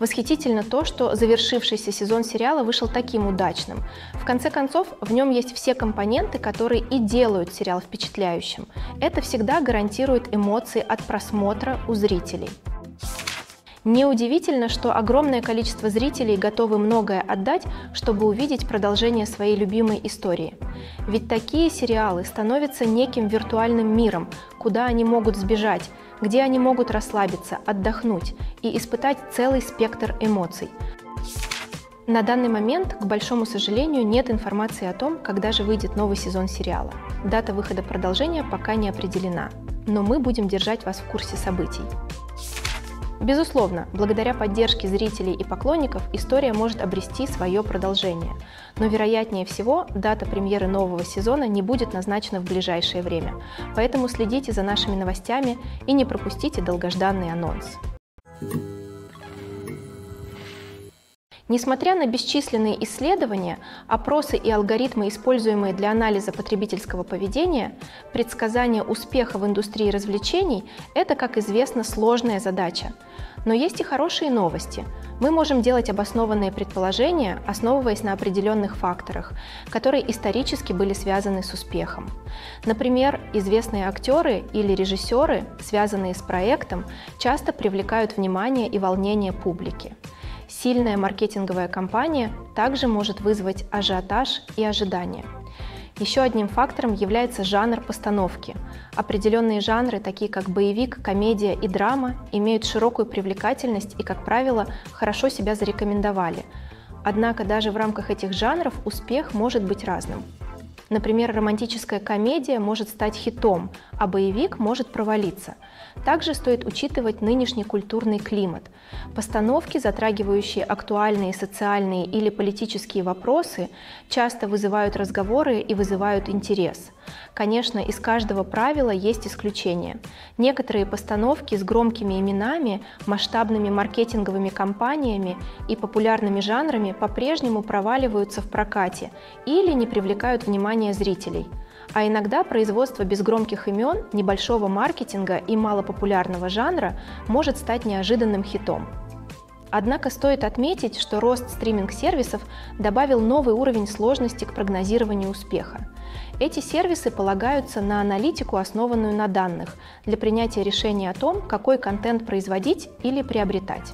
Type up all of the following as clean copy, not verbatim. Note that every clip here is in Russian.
Восхитительно то, что завершившийся сезон сериала вышел таким удачным. В конце концов, в нем есть все компоненты, которые и делают сериал впечатляющим. Это всегда гарантирует эмоции от просмотра у зрителей. Неудивительно, что огромное количество зрителей готовы многое отдать, чтобы увидеть продолжение своей любимой истории. Ведь такие сериалы становятся неким виртуальным миром, куда они могут сбежать, где они могут расслабиться, отдохнуть и испытать целый спектр эмоций. На данный момент, к большому сожалению, нет информации о том, когда же выйдет новый сезон сериала. Дата выхода продолжения пока не определена, но мы будем держать вас в курсе событий. Безусловно, благодаря поддержке зрителей и поклонников история может обрести свое продолжение, но вероятнее всего дата премьеры нового сезона не будет назначена в ближайшее время, поэтому следите за нашими новостями и не пропустите долгожданный анонс. Несмотря на бесчисленные исследования, опросы и алгоритмы, используемые для анализа потребительского поведения, предсказание успеха в индустрии развлечений – это, как известно, сложная задача. Но есть и хорошие новости. Мы можем делать обоснованные предположения, основываясь на определенных факторах, которые исторически были связаны с успехом. Например, известные актеры или режиссеры, связанные с проектом, часто привлекают внимание и волнение публики. Сильная маркетинговая кампания также может вызвать ажиотаж и ожидания. Еще одним фактором является жанр постановки. Определенные жанры, такие как боевик, комедия и драма, имеют широкую привлекательность и, как правило, хорошо себя зарекомендовали. Однако даже в рамках этих жанров успех может быть разным. Например, романтическая комедия может стать хитом, а боевик может провалиться. Также стоит учитывать нынешний культурный климат. Постановки, затрагивающие актуальные социальные или политические вопросы, часто вызывают разговоры и вызывают интерес. Конечно, из каждого правила есть исключения. Некоторые постановки с громкими именами, масштабными маркетинговыми кампаниями и популярными жанрами по-прежнему проваливаются в прокате или не привлекают внимания зрителей. А иногда производство без громких имен, небольшого маркетинга и малопопулярного жанра может стать неожиданным хитом. Однако стоит отметить, что рост стриминг-сервисов добавил новый уровень сложности к прогнозированию успеха. Эти сервисы полагаются на аналитику, основанную на данных, для принятия решения о том, какой контент производить или приобретать.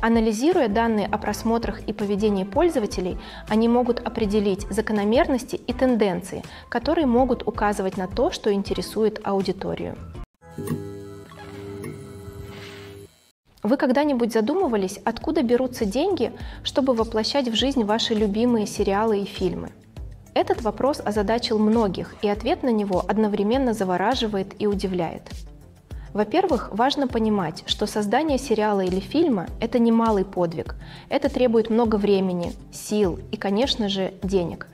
Анализируя данные о просмотрах и поведении пользователей, они могут определить закономерности и тенденции, которые могут указывать на то, что интересует аудиторию. Вы когда-нибудь задумывались, откуда берутся деньги, чтобы воплощать в жизнь ваши любимые сериалы и фильмы? Этот вопрос озадачил многих, и ответ на него одновременно завораживает и удивляет. Во-первых, важно понимать, что создание сериала или фильма – это немалый подвиг. Это требует много времени, сил и, конечно же, денег.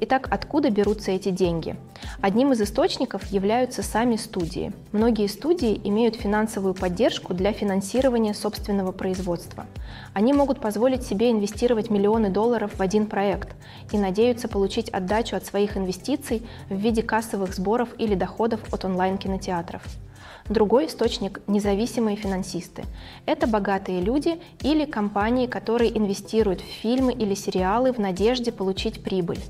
Итак, откуда берутся эти деньги? Одним из источников являются сами студии. Многие студии имеют финансовую поддержку для финансирования собственного производства. Они могут позволить себе инвестировать миллионы долларов в один проект и надеются получить отдачу от своих инвестиций в виде кассовых сборов или доходов от онлайн-кинотеатров. Другой источник – независимые финансисты. Это богатые люди или компании, которые инвестируют в фильмы или сериалы в надежде получить прибыль.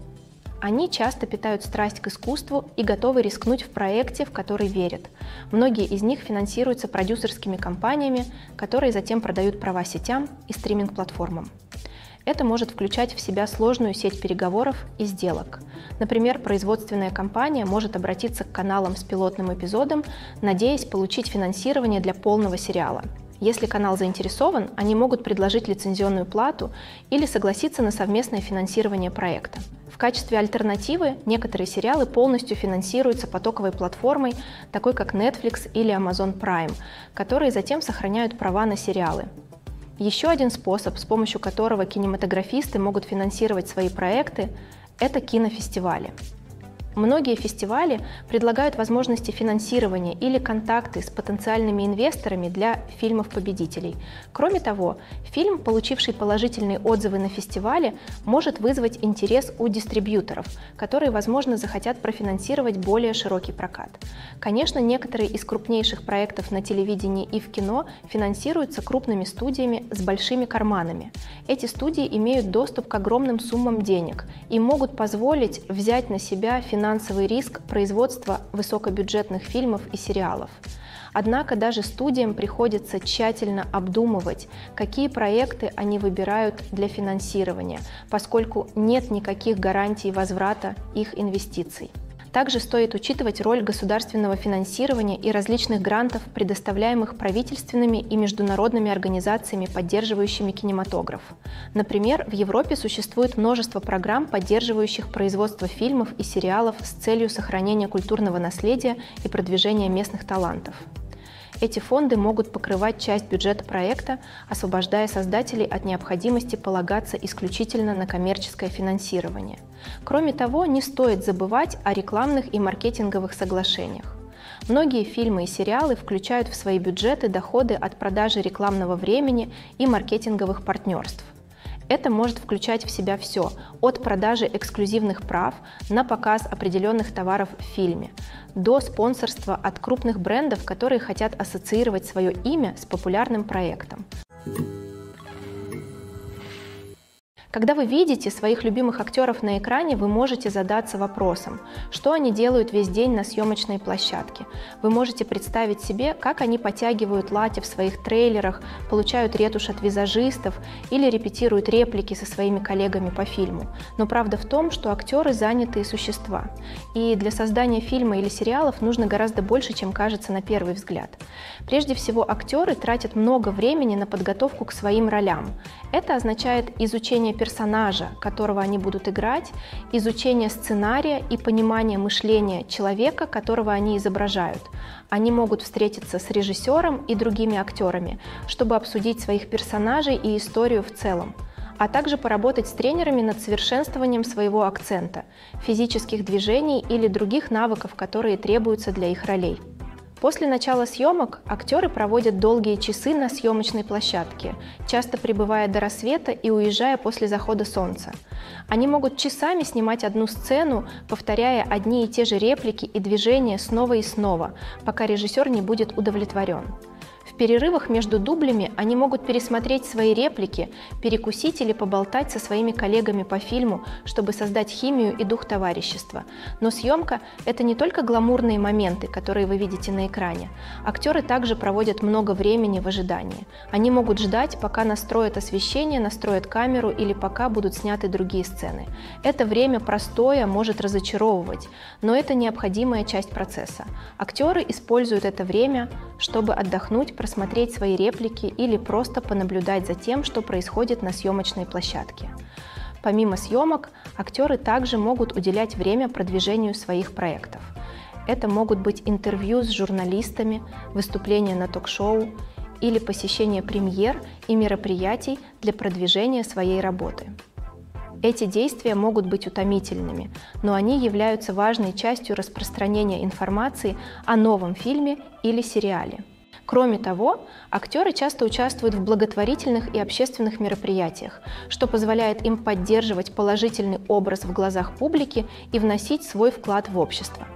Они часто питают страсть к искусству и готовы рискнуть в проекте, в который верят. Многие из них финансируются продюсерскими компаниями, которые затем продают права сетям и стриминг-платформам. Это может включать в себя сложную сеть переговоров и сделок. Например, производственная компания может обратиться к каналам с пилотным эпизодом, надеясь получить финансирование для полного сериала. Если канал заинтересован, они могут предложить лицензионную плату или согласиться на совместное финансирование проекта. В качестве альтернативы некоторые сериалы полностью финансируются потоковой платформой, такой как Netflix или Amazon Prime, которые затем сохраняют права на сериалы. Еще один способ, с помощью которого кинематографисты могут финансировать свои проекты, это кинофестивали. Многие фестивали предлагают возможности финансирования или контакты с потенциальными инвесторами для фильмов-победителей. Кроме того, фильм, получивший положительные отзывы на фестивале, может вызвать интерес у дистрибьюторов, которые, возможно, захотят профинансировать более широкий прокат. Конечно, некоторые из крупнейших проектов на телевидении и в кино финансируются крупными студиями с большими карманами. Эти студии имеют доступ к огромным суммам денег и могут позволить взять на себя финансовый риск производства высокобюджетных фильмов и сериалов. Однако даже студиям приходится тщательно обдумывать, какие проекты они выбирают для финансирования, поскольку нет никаких гарантий возврата их инвестиций. Также стоит учитывать роль государственного финансирования и различных грантов, предоставляемых правительственными и международными организациями, поддерживающими кинематограф. Например, в Европе существует множество программ, поддерживающих производство фильмов и сериалов с целью сохранения культурного наследия и продвижения местных талантов. Эти фонды могут покрывать часть бюджета проекта, освобождая создателей от необходимости полагаться исключительно на коммерческое финансирование. Кроме того, не стоит забывать о рекламных и маркетинговых соглашениях. Многие фильмы и сериалы включают в свои бюджеты доходы от продажи рекламного времени и маркетинговых партнерств. Это может включать в себя все, от продажи эксклюзивных прав на показ определенных товаров в фильме, до спонсорства от крупных брендов, которые хотят ассоциировать свое имя с популярным проектом. Когда вы видите своих любимых актеров на экране, вы можете задаться вопросом, что они делают весь день на съемочной площадке. Вы можете представить себе, как они подтягивают лати в своих трейлерах, получают ретушь от визажистов или репетируют реплики со своими коллегами по фильму. Но правда в том, что актеры – занятые существа. И для создания фильма или сериалов нужно гораздо больше, чем кажется на первый взгляд. Прежде всего, актеры тратят много времени на подготовку к своим ролям. Это означает изучение персонажа, которого они будут играть, изучение сценария и понимание мышления человека, которого они изображают. Они могут встретиться с режиссером и другими актерами, чтобы обсудить своих персонажей и историю в целом, а также поработать с тренерами над совершенствованием своего акцента, физических движений или других навыков, которые требуются для их ролей. После начала съемок актеры проводят долгие часы на съемочной площадке, часто пребывая до рассвета и уезжая после захода солнца. Они могут часами снимать одну сцену, повторяя одни и те же реплики и движения снова и снова, пока режиссер не будет удовлетворен. В перерывах между дублями они могут пересмотреть свои реплики, перекусить или поболтать со своими коллегами по фильму, чтобы создать химию и дух товарищества. Но съемка – это не только гламурные моменты, которые вы видите на экране. Актеры также проводят много времени в ожидании. Они могут ждать, пока настроят освещение, настроят камеру или пока будут сняты другие сцены. Это время простое может разочаровывать, но это необходимая часть процесса. Актеры используют это время, чтобы отдохнуть, просмотреть свои реплики или просто понаблюдать за тем, что происходит на съемочной площадке. Помимо съемок, актеры также могут уделять время продвижению своих проектов. Это могут быть интервью с журналистами, выступления на ток-шоу или посещение премьер и мероприятий для продвижения своей работы. Эти действия могут быть утомительными, но они являются важной частью распространения информации о новом фильме или сериале. Кроме того, актеры часто участвуют в благотворительных и общественных мероприятиях, что позволяет им поддерживать положительный образ в глазах публики и вносить свой вклад в общество.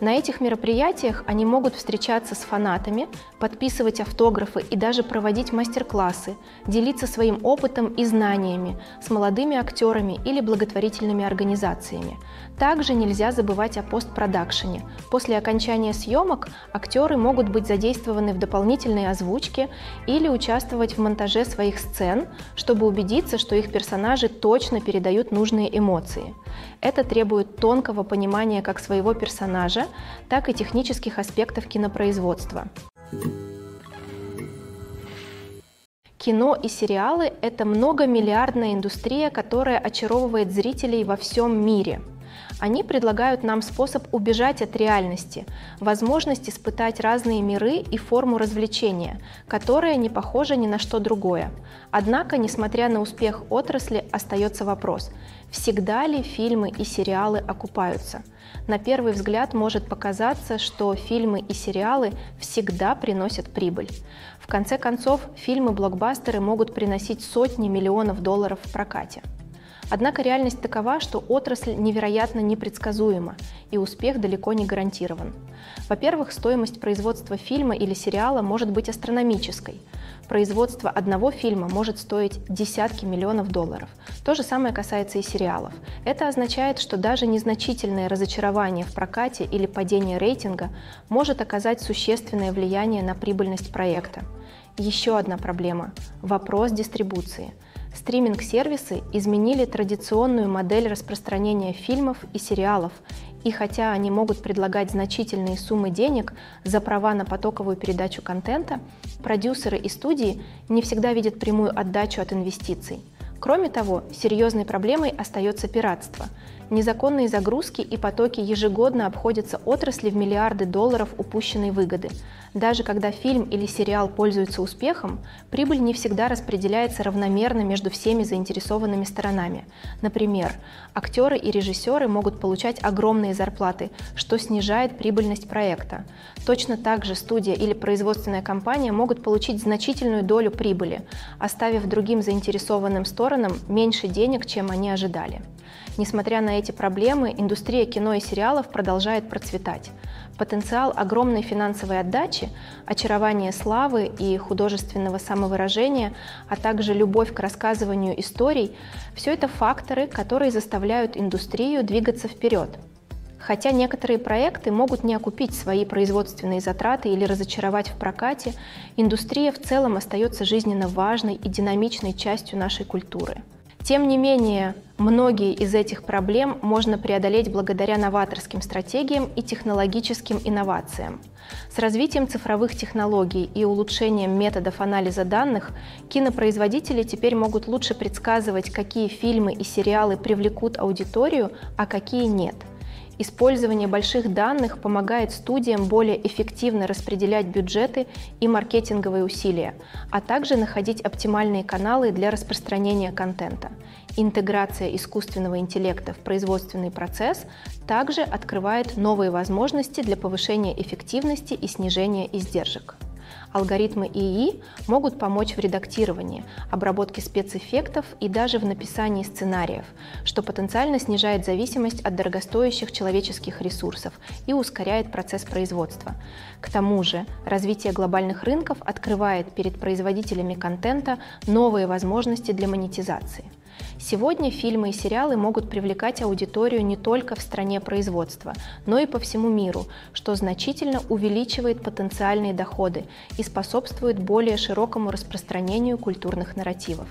На этих мероприятиях они могут встречаться с фанатами, подписывать автографы и даже проводить мастер-классы, делиться своим опытом и знаниями с молодыми актерами или благотворительными организациями. Также нельзя забывать о постпродакшене. После окончания съемок актеры могут быть задействованы в дополнительной озвучке или участвовать в монтаже своих сцен, чтобы убедиться, что их персонажи точно передают нужные эмоции. Это требует тонкого понимания как своего персонажа, так и технических аспектов кинопроизводства. Кино и сериалы – это многомиллиардная индустрия, которая очаровывает зрителей во всем мире. Они предлагают нам способ убежать от реальности, возможность испытать разные миры и форму развлечения, которая не похожа ни на что другое. Однако, несмотря на успех отрасли, остается вопрос, всегда ли фильмы и сериалы окупаются? На первый взгляд может показаться, что фильмы и сериалы всегда приносят прибыль. В конце концов, фильмы-блокбастеры могут приносить сотни миллионов долларов в прокате. Однако реальность такова, что отрасль невероятно непредсказуема, и успех далеко не гарантирован. Во-первых, стоимость производства фильма или сериала может быть астрономической. Производство одного фильма может стоить десятки миллионов долларов. То же самое касается и сериалов. Это означает, что даже незначительное разочарование в прокате или падение рейтинга может оказать существенное влияние на прибыльность проекта. Еще одна проблема – вопрос дистрибуции. Стриминг-сервисы изменили традиционную модель распространения фильмов и сериалов, и хотя они могут предлагать значительные суммы денег за права на потоковую передачу контента, продюсеры и студии не всегда видят прямую отдачу от инвестиций. Кроме того, серьезной проблемой остается пиратство. Незаконные загрузки и потоки ежегодно обходятся отрасли в миллиарды долларов упущенной выгоды. Даже когда фильм или сериал пользуется успехом, прибыль не всегда распределяется равномерно между всеми заинтересованными сторонами. Например, актеры и режиссеры могут получать огромные зарплаты, что снижает прибыльность проекта. Точно так же студия или производственная компания могут получить значительную долю прибыли, оставив другим заинтересованным сторонам меньше денег, чем они ожидали. Несмотря на эти проблемы, индустрия кино и сериалов продолжает процветать. Потенциал огромной финансовой отдачи, очарование славы и художественного самовыражения, а также любовь к рассказыванию историй – все это факторы, которые заставляют индустрию двигаться вперед. Хотя некоторые проекты могут не окупить свои производственные затраты или разочаровать в прокате, индустрия в целом остается жизненно важной и динамичной частью нашей культуры. Тем не менее, многие из этих проблем можно преодолеть благодаря новаторским стратегиям и технологическим инновациям. С развитием цифровых технологий и улучшением методов анализа данных кинопроизводители теперь могут лучше предсказывать, какие фильмы и сериалы привлекут аудиторию, а какие нет. Использование больших данных помогает студиям более эффективно распределять бюджеты и маркетинговые усилия, а также находить оптимальные каналы для распространения контента. Интеграция искусственного интеллекта в производственный процесс также открывает новые возможности для повышения эффективности и снижения издержек. Алгоритмы ИИ могут помочь в редактировании, обработке спецэффектов и даже в написании сценариев, что потенциально снижает зависимость от дорогостоящих человеческих ресурсов и ускоряет процесс производства. К тому же, развитие глобальных рынков открывает перед производителями контента новые возможности для монетизации. Сегодня фильмы и сериалы могут привлекать аудиторию не только в стране производства, но и по всему миру, что значительно увеличивает потенциальные доходы и способствует более широкому распространению культурных нарративов.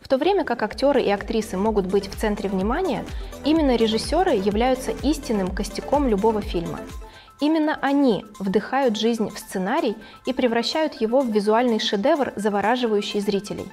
В то время как актеры и актрисы могут быть в центре внимания, именно режиссеры являются истинным костяком любого фильма. Именно они вдыхают жизнь в сценарий и превращают его в визуальный шедевр, завораживающий зрителей.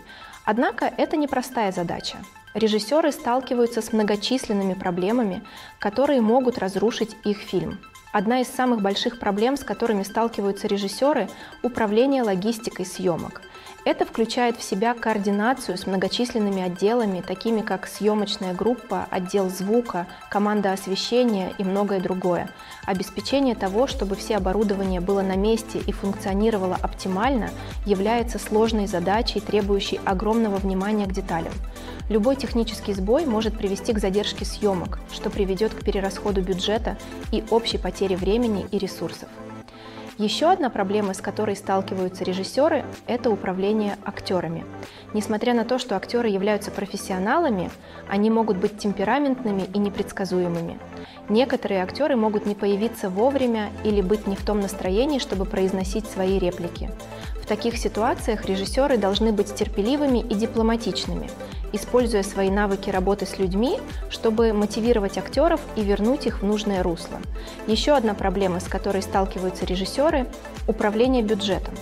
Однако это непростая задача. Режиссеры сталкиваются с многочисленными проблемами, которые могут разрушить их фильм. Одна из самых больших проблем, с которыми сталкиваются режиссеры – управление логистикой съемок. Это включает в себя координацию с многочисленными отделами, такими как съемочная группа, отдел звука, команда освещения и многое другое. Обеспечение того, чтобы все оборудование было на месте и функционировало оптимально, является сложной задачей, требующей огромного внимания к деталям. Любой технический сбой может привести к задержке съемок, что приведет к перерасходу бюджета и общей потере времени и ресурсов. Еще одна проблема, с которой сталкиваются режиссеры, это управление актерами. Несмотря на то, что актеры являются профессионалами, они могут быть темпераментными и непредсказуемыми. Некоторые актеры могут не появиться вовремя или быть не в том настроении, чтобы произносить свои реплики. В таких ситуациях режиссеры должны быть терпеливыми и дипломатичными, используя свои навыки работы с людьми, чтобы мотивировать актеров и вернуть их в нужное русло. Еще одна проблема, с которой сталкиваются режиссеры – управление бюджетом.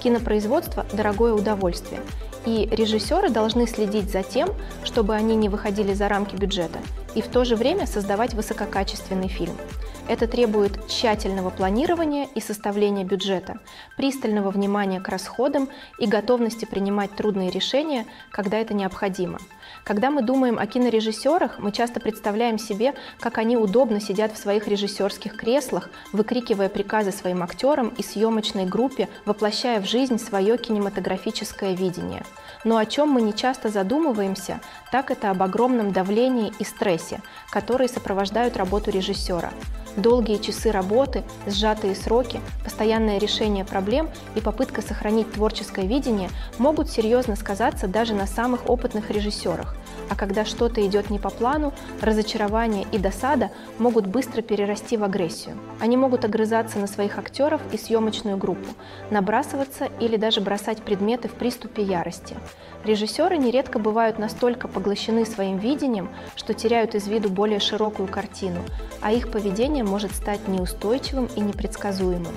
Кинопроизводство – дорогое удовольствие, И режиссеры должны следить за тем, чтобы они не выходили за рамки бюджета и в то же время создавать высококачественный фильм. Это требует тщательного планирования и составления бюджета, пристального внимания к расходам и готовности принимать трудные решения, когда это необходимо. Когда мы думаем о кинорежиссерах, мы часто представляем себе, как они удобно сидят в своих режиссерских креслах, выкрикивая приказы своим актерам и съемочной группе, воплощая в жизнь свое кинематографическое видение. Но о чем мы не часто задумываемся, так это об огромном давлении и стрессе, которые сопровождают работу режиссера. Долгие часы работы, сжатые сроки, постоянное решение проблем и попытка сохранить творческое видение могут серьезно сказаться даже на самых опытных режиссерах. А когда что-то идет не по плану, разочарование и досада могут быстро перерасти в агрессию. Они могут огрызаться на своих актеров и съемочную группу, набрасываться или даже бросать предметы в приступе ярости. Режиссеры нередко бывают настолько поглощены своим видением, что теряют из виду более широкую картину, а их поведение может стать неустойчивым и непредсказуемым.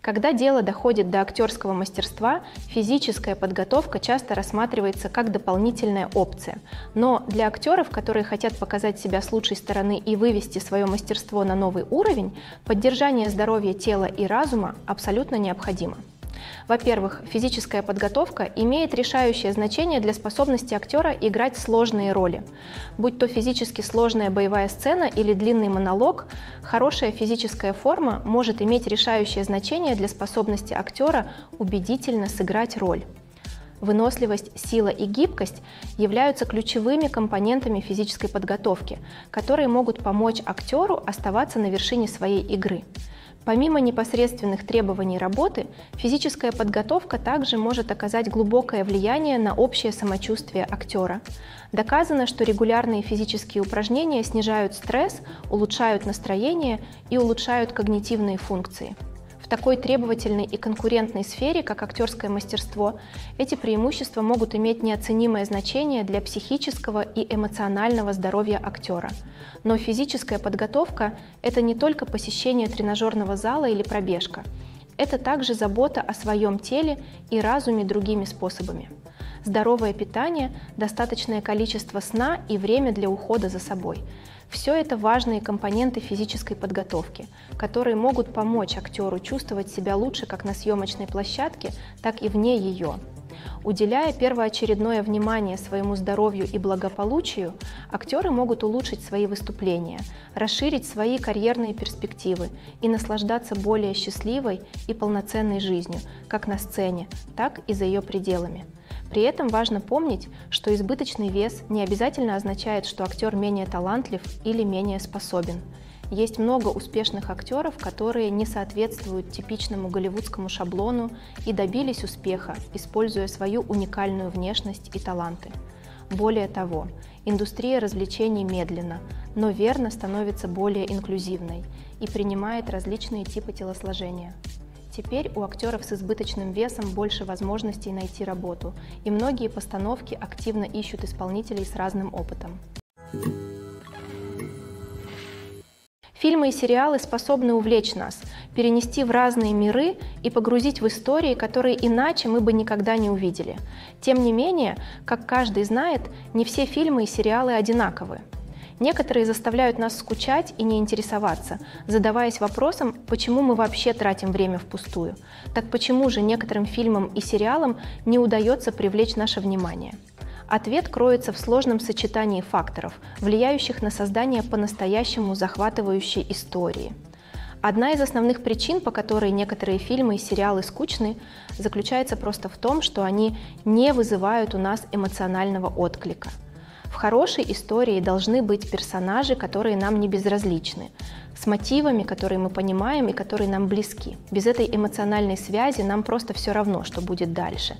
Когда дело доходит до актерского мастерства, физическая подготовка часто рассматривается как дополнительная опция. Но для актеров, которые хотят показать себя с лучшей стороны и вывести свое мастерство на новый уровень, поддержание здоровья тела и разума абсолютно необходимо. Во-первых, физическая подготовка имеет решающее значение для способности актера играть сложные роли. Будь то физически сложная боевая сцена или длинный монолог, хорошая физическая форма может иметь решающее значение для способности актера убедительно сыграть роль. Выносливость, сила и гибкость являются ключевыми компонентами физической подготовки, которые могут помочь актеру оставаться на вершине своей игры. Помимо непосредственных требований работы, физическая подготовка также может оказать глубокое влияние на общее самочувствие актера. Доказано, что регулярные физические упражнения снижают стресс, улучшают настроение и улучшают когнитивные функции. В такой требовательной и конкурентной сфере, как актерское мастерство, эти преимущества могут иметь неоценимое значение для психического и эмоционального здоровья актера. Но физическая подготовка – это не только посещение тренажерного зала или пробежка. Это также забота о своем теле и разуме другими способами. Здоровое питание, достаточное количество сна и время для ухода за собой – все это важные компоненты физической подготовки, которые могут помочь актеру чувствовать себя лучше как на съемочной площадке, так и вне ее. Уделяя первоочередное внимание своему здоровью и благополучию, актеры могут улучшить свои выступления, расширить свои карьерные перспективы и наслаждаться более счастливой и полноценной жизнью, как на сцене, так и за ее пределами. При этом важно помнить, что избыточный вес не обязательно означает, что актер менее талантлив или менее способен. Есть много успешных актеров, которые не соответствуют типичному голливудскому шаблону и добились успеха, используя свою уникальную внешность и таланты. Более того, индустрия развлечений медленно, но верно становится более инклюзивной и принимает различные типы телосложения. Теперь у актеров с избыточным весом больше возможностей найти работу, и многие постановки активно ищут исполнителей с разным опытом. Фильмы и сериалы способны увлечь нас, перенести в разные миры и погрузить в истории, которые иначе мы бы никогда не увидели. Тем не менее, как каждый знает, не все фильмы и сериалы одинаковы. Некоторые заставляют нас скучать и не интересоваться, задаваясь вопросом, почему мы вообще тратим время впустую. Так почему же некоторым фильмам и сериалам не удается привлечь наше внимание? Ответ кроется в сложном сочетании факторов, влияющих на создание по-настоящему захватывающей истории. Одна из основных причин, по которой некоторые фильмы и сериалы скучны, заключается просто в том, что они не вызывают у нас эмоционального отклика. В хорошей истории должны быть персонажи, которые нам не безразличны, с мотивами, которые мы понимаем и которые нам близки. Без этой эмоциональной связи нам просто все равно, что будет дальше.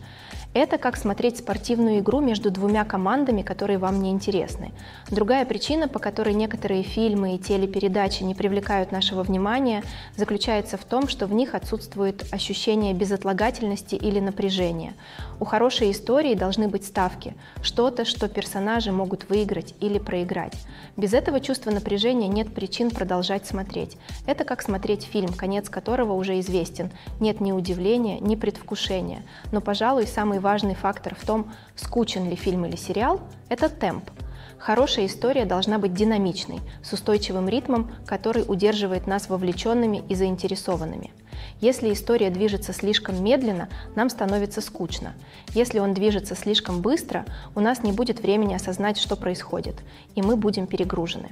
Это как смотреть спортивную игру между двумя командами, которые вам не интересны. Другая причина, по которой некоторые фильмы и телепередачи не привлекают нашего внимания, заключается в том, что в них отсутствует ощущение безотлагательности или напряжения. У хорошей истории должны быть ставки, что-то, что персонажи могут выиграть или проиграть. Без этого чувства напряжения нет причин продолжать смотреть. Это как смотреть фильм, конец которого уже известен. Нет ни удивления, ни предвкушения. Но, пожалуй, самый важный фактор в том, скучен ли фильм или сериал, это темп. Хорошая история должна быть динамичной, с устойчивым ритмом, который удерживает нас вовлеченными и заинтересованными. Если история движется слишком медленно, нам становится скучно. Если он движется слишком быстро, у нас не будет времени осознать, что происходит, и мы будем перегружены.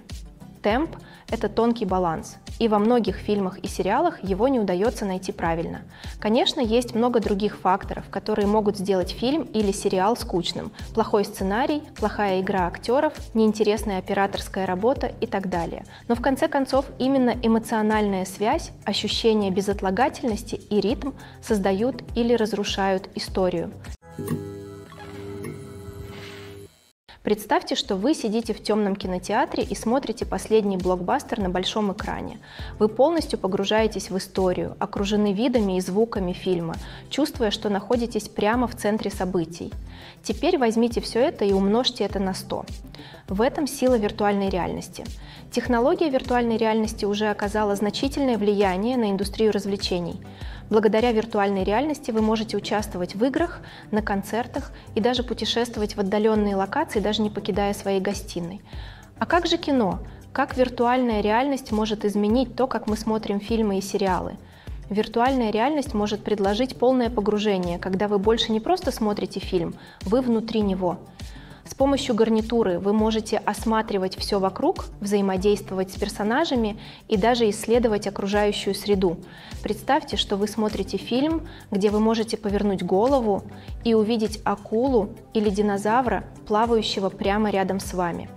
Темп – это тонкий баланс, и во многих фильмах и сериалах его не удается найти правильно. Конечно, есть много других факторов, которые могут сделать фильм или сериал скучным. Плохой сценарий, плохая игра актеров, неинтересная операторская работа и так далее. Но в конце концов, именно эмоциональная связь, ощущение безотлагательности и ритм создают или разрушают историю. Представьте, что вы сидите в темном кинотеатре и смотрите последний блокбастер на большом экране. Вы полностью погружаетесь в историю, окружены видами и звуками фильма, чувствуя, что находитесь прямо в центре событий. Теперь возьмите все это и умножьте это на 100. В этом сила виртуальной реальности. Технология виртуальной реальности уже оказала значительное влияние на индустрию развлечений. Благодаря виртуальной реальности вы можете участвовать в играх, на концертах и даже путешествовать в отдаленные локации, даже не покидая своей гостиной. А как же кино? Как виртуальная реальность может изменить то, как мы смотрим фильмы и сериалы? Виртуальная реальность может предложить полное погружение, когда вы больше не просто смотрите фильм, вы внутри него. С помощью гарнитуры вы можете осматривать все вокруг, взаимодействовать с персонажами и даже исследовать окружающую среду. Представьте, что вы смотрите фильм, где вы можете повернуть голову и увидеть акулу или динозавра, плавающего прямо рядом с вами.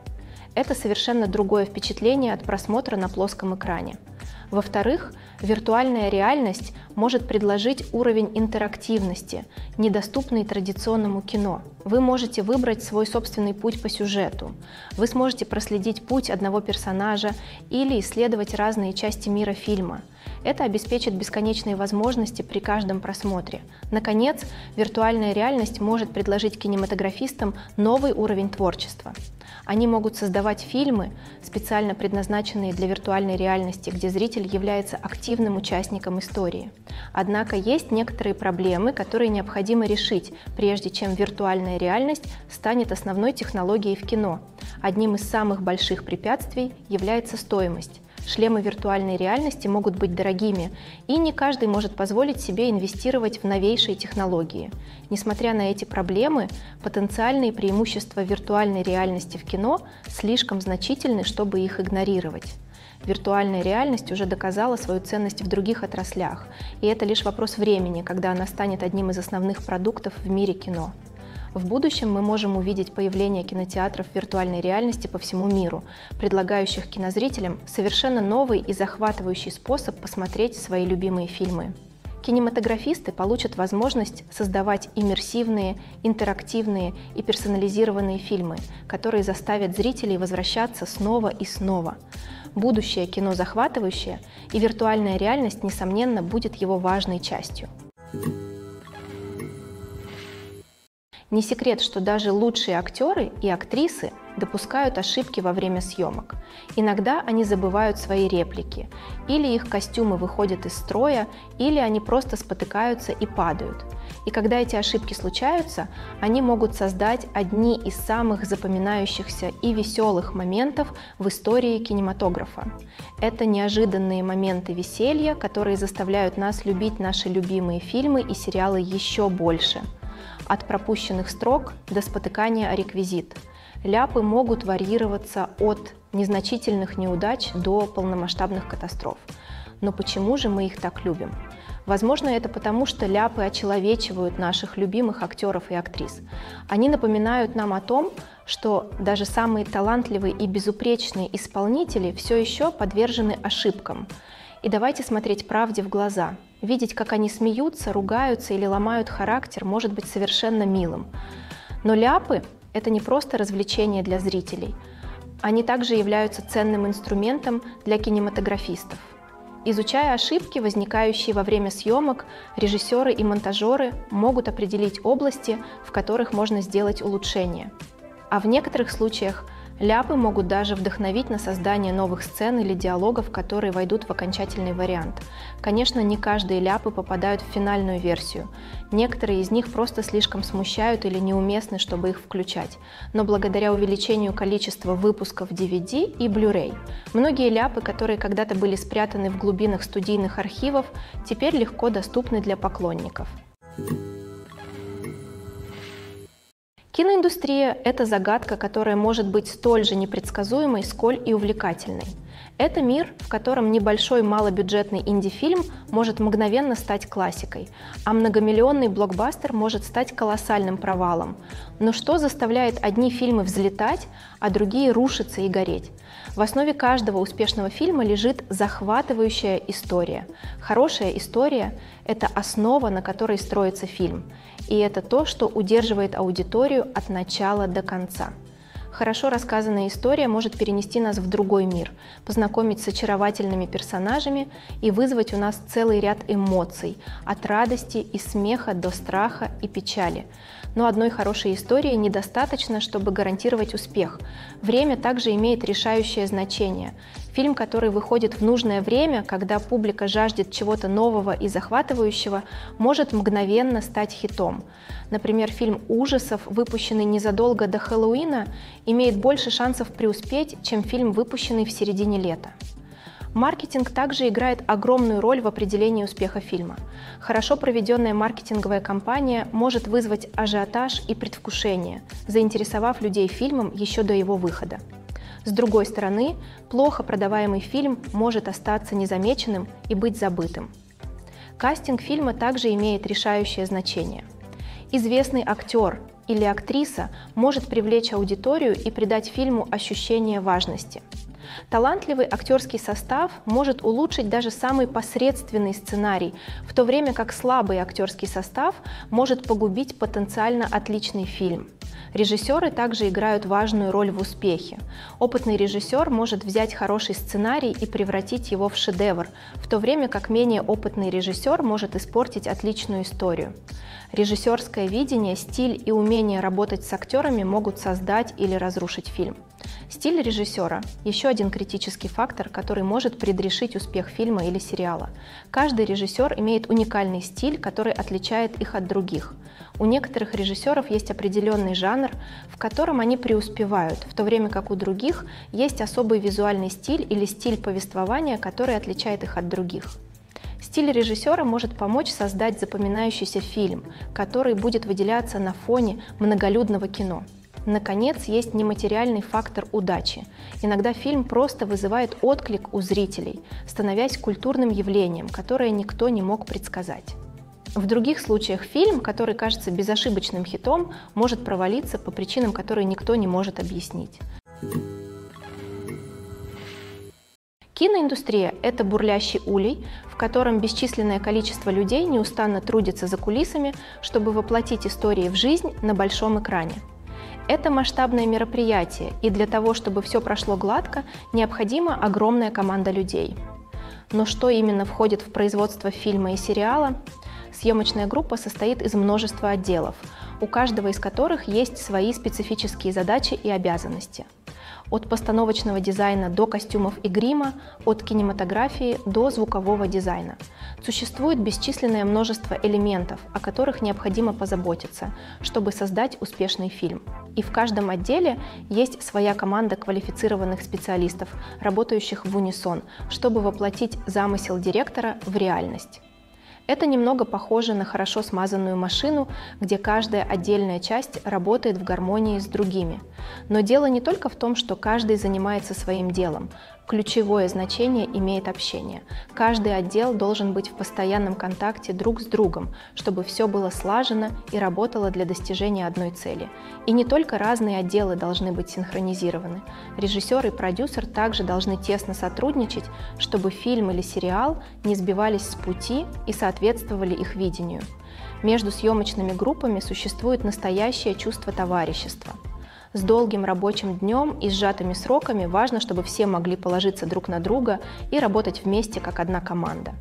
Это совершенно другое впечатление от просмотра на плоском экране. Во-вторых, виртуальная реальность может предложить уровень интерактивности, недоступный традиционному кино. Вы можете выбрать свой собственный путь по сюжету. Вы сможете проследить путь одного персонажа или исследовать разные части мира фильма. Это обеспечит бесконечные возможности при каждом просмотре. Наконец, виртуальная реальность может предложить кинематографистам новый уровень творчества. Они могут создавать фильмы, специально предназначенные для виртуальной реальности, где зритель является активным участником истории. Однако есть некоторые проблемы, которые необходимо решить, прежде чем виртуальная реальность станет основной технологией в кино. Одним из самых больших препятствий является стоимость. Шлемы виртуальной реальности могут быть дорогими, и не каждый может позволить себе инвестировать в новейшие технологии. Несмотря на эти проблемы, потенциальные преимущества виртуальной реальности в кино слишком значительны, чтобы их игнорировать. Виртуальная реальность уже доказала свою ценность в других отраслях, и это лишь вопрос времени, когда она станет одним из основных продуктов в мире кино. В будущем мы можем увидеть появление кинотеатров виртуальной реальности по всему миру, предлагающих кинозрителям совершенно новый и захватывающий способ посмотреть свои любимые фильмы. Кинематографисты получат возможность создавать иммерсивные, интерактивные и персонализированные фильмы, которые заставят зрителей возвращаться снова и снова. Будущее кино захватывающее, и виртуальная реальность, несомненно, будет его важной частью. Не секрет, что даже лучшие актеры и актрисы допускают ошибки во время съемок. Иногда они забывают свои реплики, или их костюмы выходят из строя, или они просто спотыкаются и падают. И когда эти ошибки случаются, они могут создать одни из самых запоминающихся и веселых моментов в истории кинематографа. Это неожиданные моменты веселья, которые заставляют нас любить наши любимые фильмы и сериалы еще больше. От пропущенных строк до спотыкания о реквизит. Ляпы могут варьироваться от незначительных неудач до полномасштабных катастроф. Но почему же мы их так любим? Возможно, это потому, что ляпы очеловечивают наших любимых актеров и актрис. Они напоминают нам о том, что даже самые талантливые и безупречные исполнители все еще подвержены ошибкам. И давайте смотреть правде в глаза. Видеть, как они смеются, ругаются или ломают характер, может быть совершенно милым. Но ляпы – это не просто развлечение для зрителей. Они также являются ценным инструментом для кинематографистов. Изучая ошибки, возникающие во время съемок, режиссеры и монтажеры могут определить области, в которых можно сделать улучшения. А в некоторых случаях ляпы могут даже вдохновить на создание новых сцен или диалогов, которые войдут в окончательный вариант. Конечно, не каждые ляпы попадают в финальную версию. Некоторые из них просто слишком смущают или неуместны, чтобы их включать. Но благодаря увеличению количества выпусков DVD и Blu-ray, многие ляпы, которые когда-то были спрятаны в глубинах студийных архивов, теперь легко доступны для поклонников. Киноиндустрия – это загадка, которая может быть столь же непредсказуемой, сколь и увлекательной. Это мир, в котором небольшой малобюджетный инди-фильм может мгновенно стать классикой, а многомиллионный блокбастер может стать колоссальным провалом. Но что заставляет одни фильмы взлетать, а другие рушиться и гореть? В основе каждого успешного фильма лежит захватывающая история. Хорошая история – это основа, на которой строится фильм. И это то, что удерживает аудиторию от начала до конца. Хорошо рассказанная история может перенести нас в другой мир, познакомить с очаровательными персонажами и вызвать у нас целый ряд эмоций, от радости и смеха до страха и печали. Но одной хорошей истории недостаточно, чтобы гарантировать успех. Время также имеет решающее значение. Фильм, который выходит в нужное время, когда публика жаждет чего-то нового и захватывающего, может мгновенно стать хитом. Например, фильм ужасов, выпущенный незадолго до Хэллоуина, имеет больше шансов преуспеть, чем фильм, выпущенный в середине лета. Маркетинг также играет огромную роль в определении успеха фильма. Хорошо проведенная маркетинговая кампания может вызвать ажиотаж и предвкушение, заинтересовав людей фильмом еще до его выхода. С другой стороны, плохо продаваемый фильм может остаться незамеченным и быть забытым. Кастинг фильма также имеет решающее значение. Известный актер или актриса может привлечь аудиторию и придать фильму ощущение важности. Талантливый актерский состав может улучшить даже самый посредственный сценарий, в то время как слабый актерский состав может погубить потенциально отличный фильм. Режиссеры также играют важную роль в успехе. Опытный режиссер может взять хороший сценарий и превратить его в шедевр, в то время как менее опытный режиссер может испортить отличную историю. Режиссерское видение, стиль и умение работать с актерами могут создать или разрушить фильм. Стиль режиссера – еще один критический фактор, который может предрешить успех фильма или сериала. Каждый режиссер имеет уникальный стиль, который отличает их от других. У некоторых режиссеров есть определенный жанр, в котором они преуспевают, в то время как у других есть особый визуальный стиль или стиль повествования, который отличает их от других. Стиль режиссера может помочь создать запоминающийся фильм, который будет выделяться на фоне многолюдного кино. Наконец, есть нематериальный фактор удачи. Иногда фильм просто вызывает отклик у зрителей, становясь культурным явлением, которое никто не мог предсказать. В других случаях фильм, который кажется безошибочным хитом, может провалиться по причинам, которые никто не может объяснить. Киноиндустрия – это бурлящий улей, в котором бесчисленное количество людей неустанно трудится за кулисами, чтобы воплотить истории в жизнь на большом экране. Это масштабное мероприятие, и для того, чтобы все прошло гладко, необходима огромная команда людей. Но что именно входит в производство фильма и сериала? Съемочная группа состоит из множества отделов, у каждого из которых есть свои специфические задачи и обязанности. От постановочного дизайна до костюмов и грима, от кинематографии до звукового дизайна. Существует бесчисленное множество элементов, о которых необходимо позаботиться, чтобы создать успешный фильм. И в каждом отделе есть своя команда квалифицированных специалистов, работающих в унисон, чтобы воплотить замысел директора в реальность. Это немного похоже на хорошо смазанную машину, где каждая отдельная часть работает в гармонии с другими. Но дело не только в том, что каждый занимается своим делом, Ключевое значение имеет общение. Каждый отдел должен быть в постоянном контакте друг с другом, чтобы все было слажено и работало для достижения одной цели. И не только разные отделы должны быть синхронизированы. Режиссер и продюсер также должны тесно сотрудничать, чтобы фильм или сериал не сбивались с пути и соответствовали их видению. Между съемочными группами существует настоящее чувство товарищества. С долгим рабочим днем и сжатыми сроками важно, чтобы все могли положиться друг на друга и работать вместе как одна команда.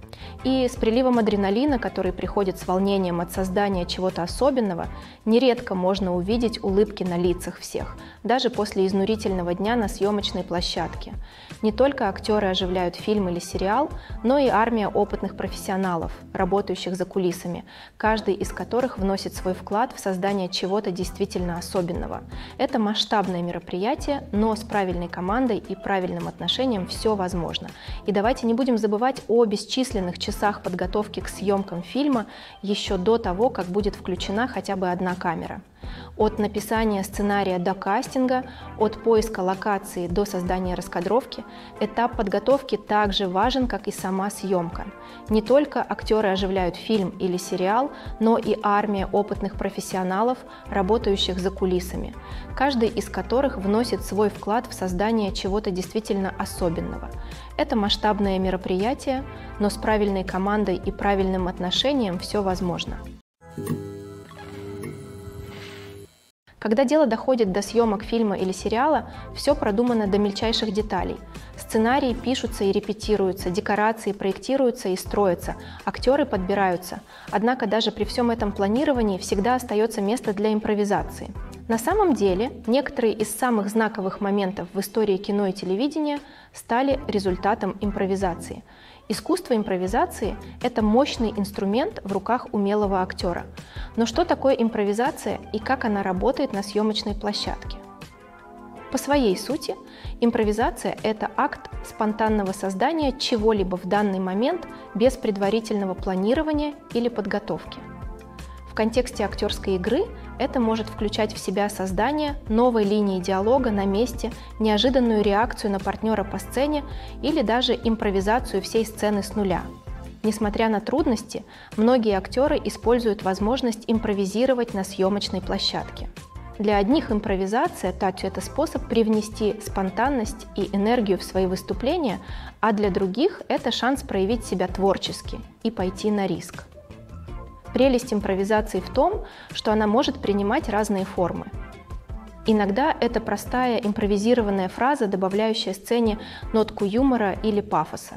И с приливом адреналина, который приходит с волнением от создания чего-то особенного, нередко можно увидеть улыбки на лицах всех, даже после изнурительного дня на съемочной площадке. Не только актеры оживляют фильм или сериал, но и армия опытных профессионалов, работающих за кулисами, каждый из которых вносит свой вклад в создание чего-то действительно особенного. Это масштабное мероприятие, но с правильной командой и правильным отношением все возможно. И давайте не будем забывать о бесчисленных часах подготовки к съемкам фильма еще до того, как будет включена хотя бы одна камера. От написания сценария до кастинга, от поиска локации до создания раскадровки, этап подготовки также важен, как и сама съемка. Не только актеры оживляют фильм или сериал, но и армия опытных профессионалов, работающих за кулисами, каждый из которых вносит свой вклад в создание чего-то действительно особенного. Это масштабное мероприятие, но с правильной командой и правильным отношением все возможно. Когда дело доходит до съемок фильма или сериала, все продумано до мельчайших деталей. Сценарии пишутся и репетируются, декорации проектируются и строятся, актеры подбираются. Однако даже при всем этом планировании всегда остается место для импровизации. На самом деле, некоторые из самых знаковых моментов в истории кино и телевидения стали результатом импровизации. Искусство импровизации – это мощный инструмент в руках умелого актера. Но что такое импровизация и как она работает на съемочной площадке? По своей сути, импровизация – это акт спонтанного создания чего-либо в данный момент без предварительного планирования или подготовки. В контексте актерской игры это может включать в себя создание новой линии диалога на месте, неожиданную реакцию на партнера по сцене или даже импровизацию всей сцены с нуля. Несмотря на трудности, многие актеры используют возможность импровизировать на съемочной площадке. Для одних импровизация – это способ привнести спонтанность и энергию в свои выступления, а для других – это шанс проявить себя творчески и пойти на риск. Прелесть импровизации в том, что она может принимать разные формы. Иногда это простая импровизированная фраза, добавляющая сцене нотку юмора или пафоса.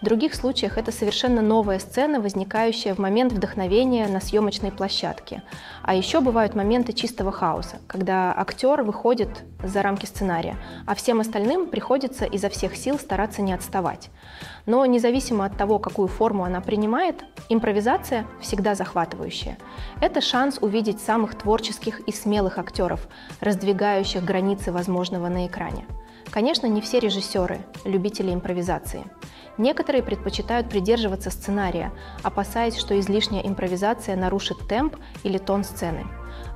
В других случаях это совершенно новая сцена, возникающая в момент вдохновения на съемочной площадке. А еще бывают моменты чистого хаоса, когда актер выходит за рамки сценария, а всем остальным приходится изо всех сил стараться не отставать. Но независимо от того, какую форму она принимает, импровизация всегда захватывающая. Это шанс увидеть самых творческих и смелых актеров, раздвигающих границы возможного на экране. Конечно, не все режиссеры – любители импровизации. Некоторые предпочитают придерживаться сценария, опасаясь, что излишняя импровизация нарушит темп или тон сцены.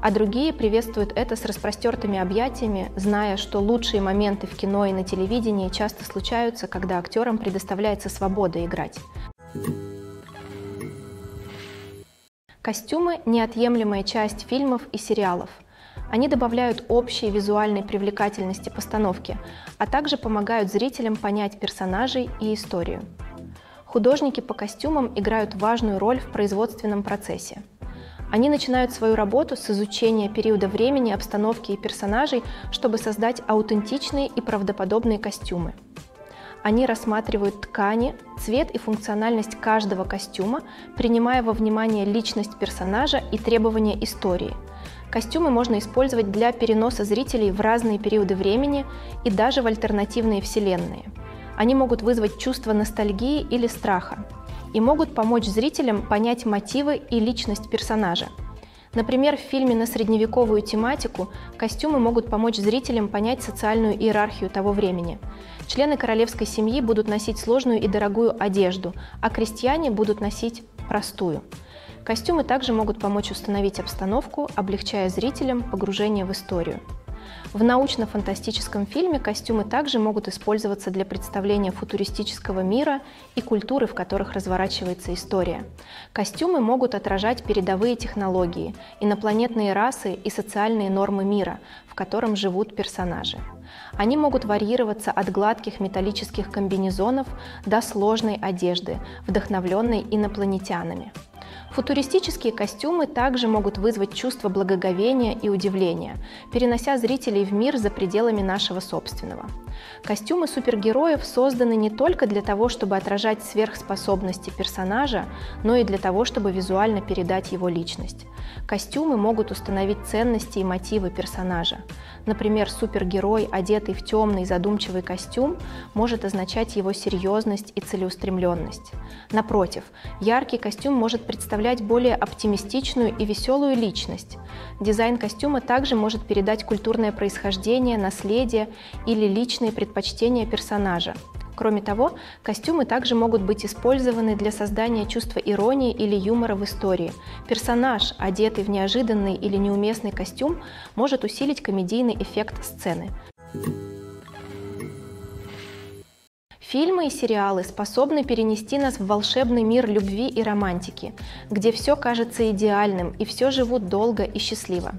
А другие приветствуют это с распростертыми объятиями, зная, что лучшие моменты в кино и на телевидении часто случаются, когда актерам предоставляется свобода играть. Костюмы – неотъемлемая часть фильмов и сериалов. Они добавляют общей визуальной привлекательности постановке, а также помогают зрителям понять персонажей и историю. Художники по костюмам играют важную роль в производственном процессе. Они начинают свою работу с изучения периода времени, обстановки и персонажей, чтобы создать аутентичные и правдоподобные костюмы. Они рассматривают ткани, цвет и функциональность каждого костюма, принимая во внимание личность персонажа и требования истории. Костюмы можно использовать для переноса зрителей в разные периоды времени и даже в альтернативные вселенные. Они могут вызвать чувство ностальгии или страха и могут помочь зрителям понять мотивы и личность персонажа. Например, в фильме на средневековую тематику костюмы могут помочь зрителям понять социальную иерархию того времени. Члены королевской семьи будут носить сложную и дорогую одежду, а крестьяне будут носить простую. Костюмы также могут помочь установить обстановку, облегчая зрителям погружение в историю. В научно-фантастическом фильме костюмы также могут использоваться для представления футуристического мира и культуры, в которых разворачивается история. Костюмы могут отражать передовые технологии, инопланетные расы и социальные нормы мира, в котором живут персонажи. Они могут варьироваться от гладких металлических комбинезонов до сложной одежды, вдохновленной инопланетянами. Футуристические костюмы также могут вызвать чувство благоговения и удивления, перенося зрителей в мир за пределами нашего собственного. Костюмы супергероев созданы не только для того, чтобы отражать сверхспособности персонажа, но и для того, чтобы визуально передать его личность. Костюмы могут установить ценности и мотивы персонажа. Например, супергерой, одетый в темный задумчивый костюм, может означать его серьезность и целеустремленность. Напротив, яркий костюм может представлять более оптимистичную и веселую личность. Дизайн костюма также может передать культурное происхождение, наследие или личные предпочтения персонажа. Кроме того, костюмы также могут быть использованы для создания чувства иронии или юмора в истории. Персонаж, одетый в неожиданный или неуместный костюм, может усилить комедийный эффект сцены. Фильмы и сериалы способны перенести нас в волшебный мир любви и романтики, где все кажется идеальным и все живут долго и счастливо.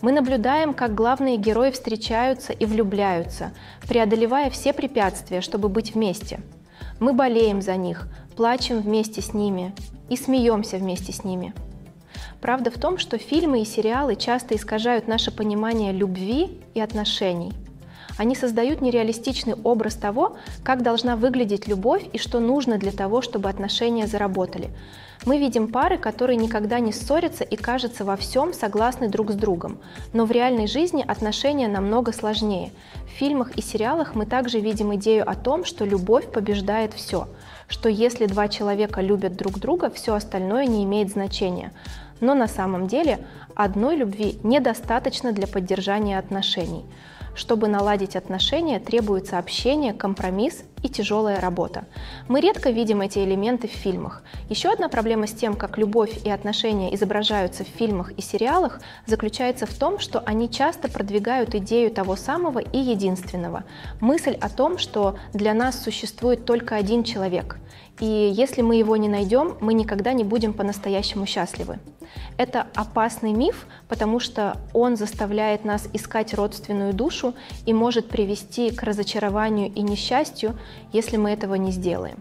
Мы наблюдаем, как главные герои встречаются и влюбляются, преодолевая все препятствия, чтобы быть вместе. Мы болеем за них, плачем вместе с ними и смеемся вместе с ними. Правда в том, что фильмы и сериалы часто искажают наше понимание любви и отношений. Они создают нереалистичный образ того, как должна выглядеть любовь и что нужно для того, чтобы отношения заработали. Мы видим пары, которые никогда не ссорятся и, кажется, во всем согласны друг с другом. Но в реальной жизни отношения намного сложнее. В фильмах и сериалах мы также видим идею о том, что любовь побеждает все, что если два человека любят друг друга, все остальное не имеет значения. Но на самом деле одной любви недостаточно для поддержания отношений. Чтобы наладить отношения, требуется общение, компромисс и тяжелая работа. Мы редко видим эти элементы в фильмах. Еще одна проблема с тем, как любовь и отношения изображаются в фильмах и сериалах, заключается в том, что они часто продвигают идею того самого и единственного. Мысль о том, что для нас существует только один человек. И если мы его не найдем, мы никогда не будем по-настоящему счастливы. Это опасный миф, потому что он заставляет нас искать родственную душу и может привести к разочарованию и несчастью, если мы этого не сделаем.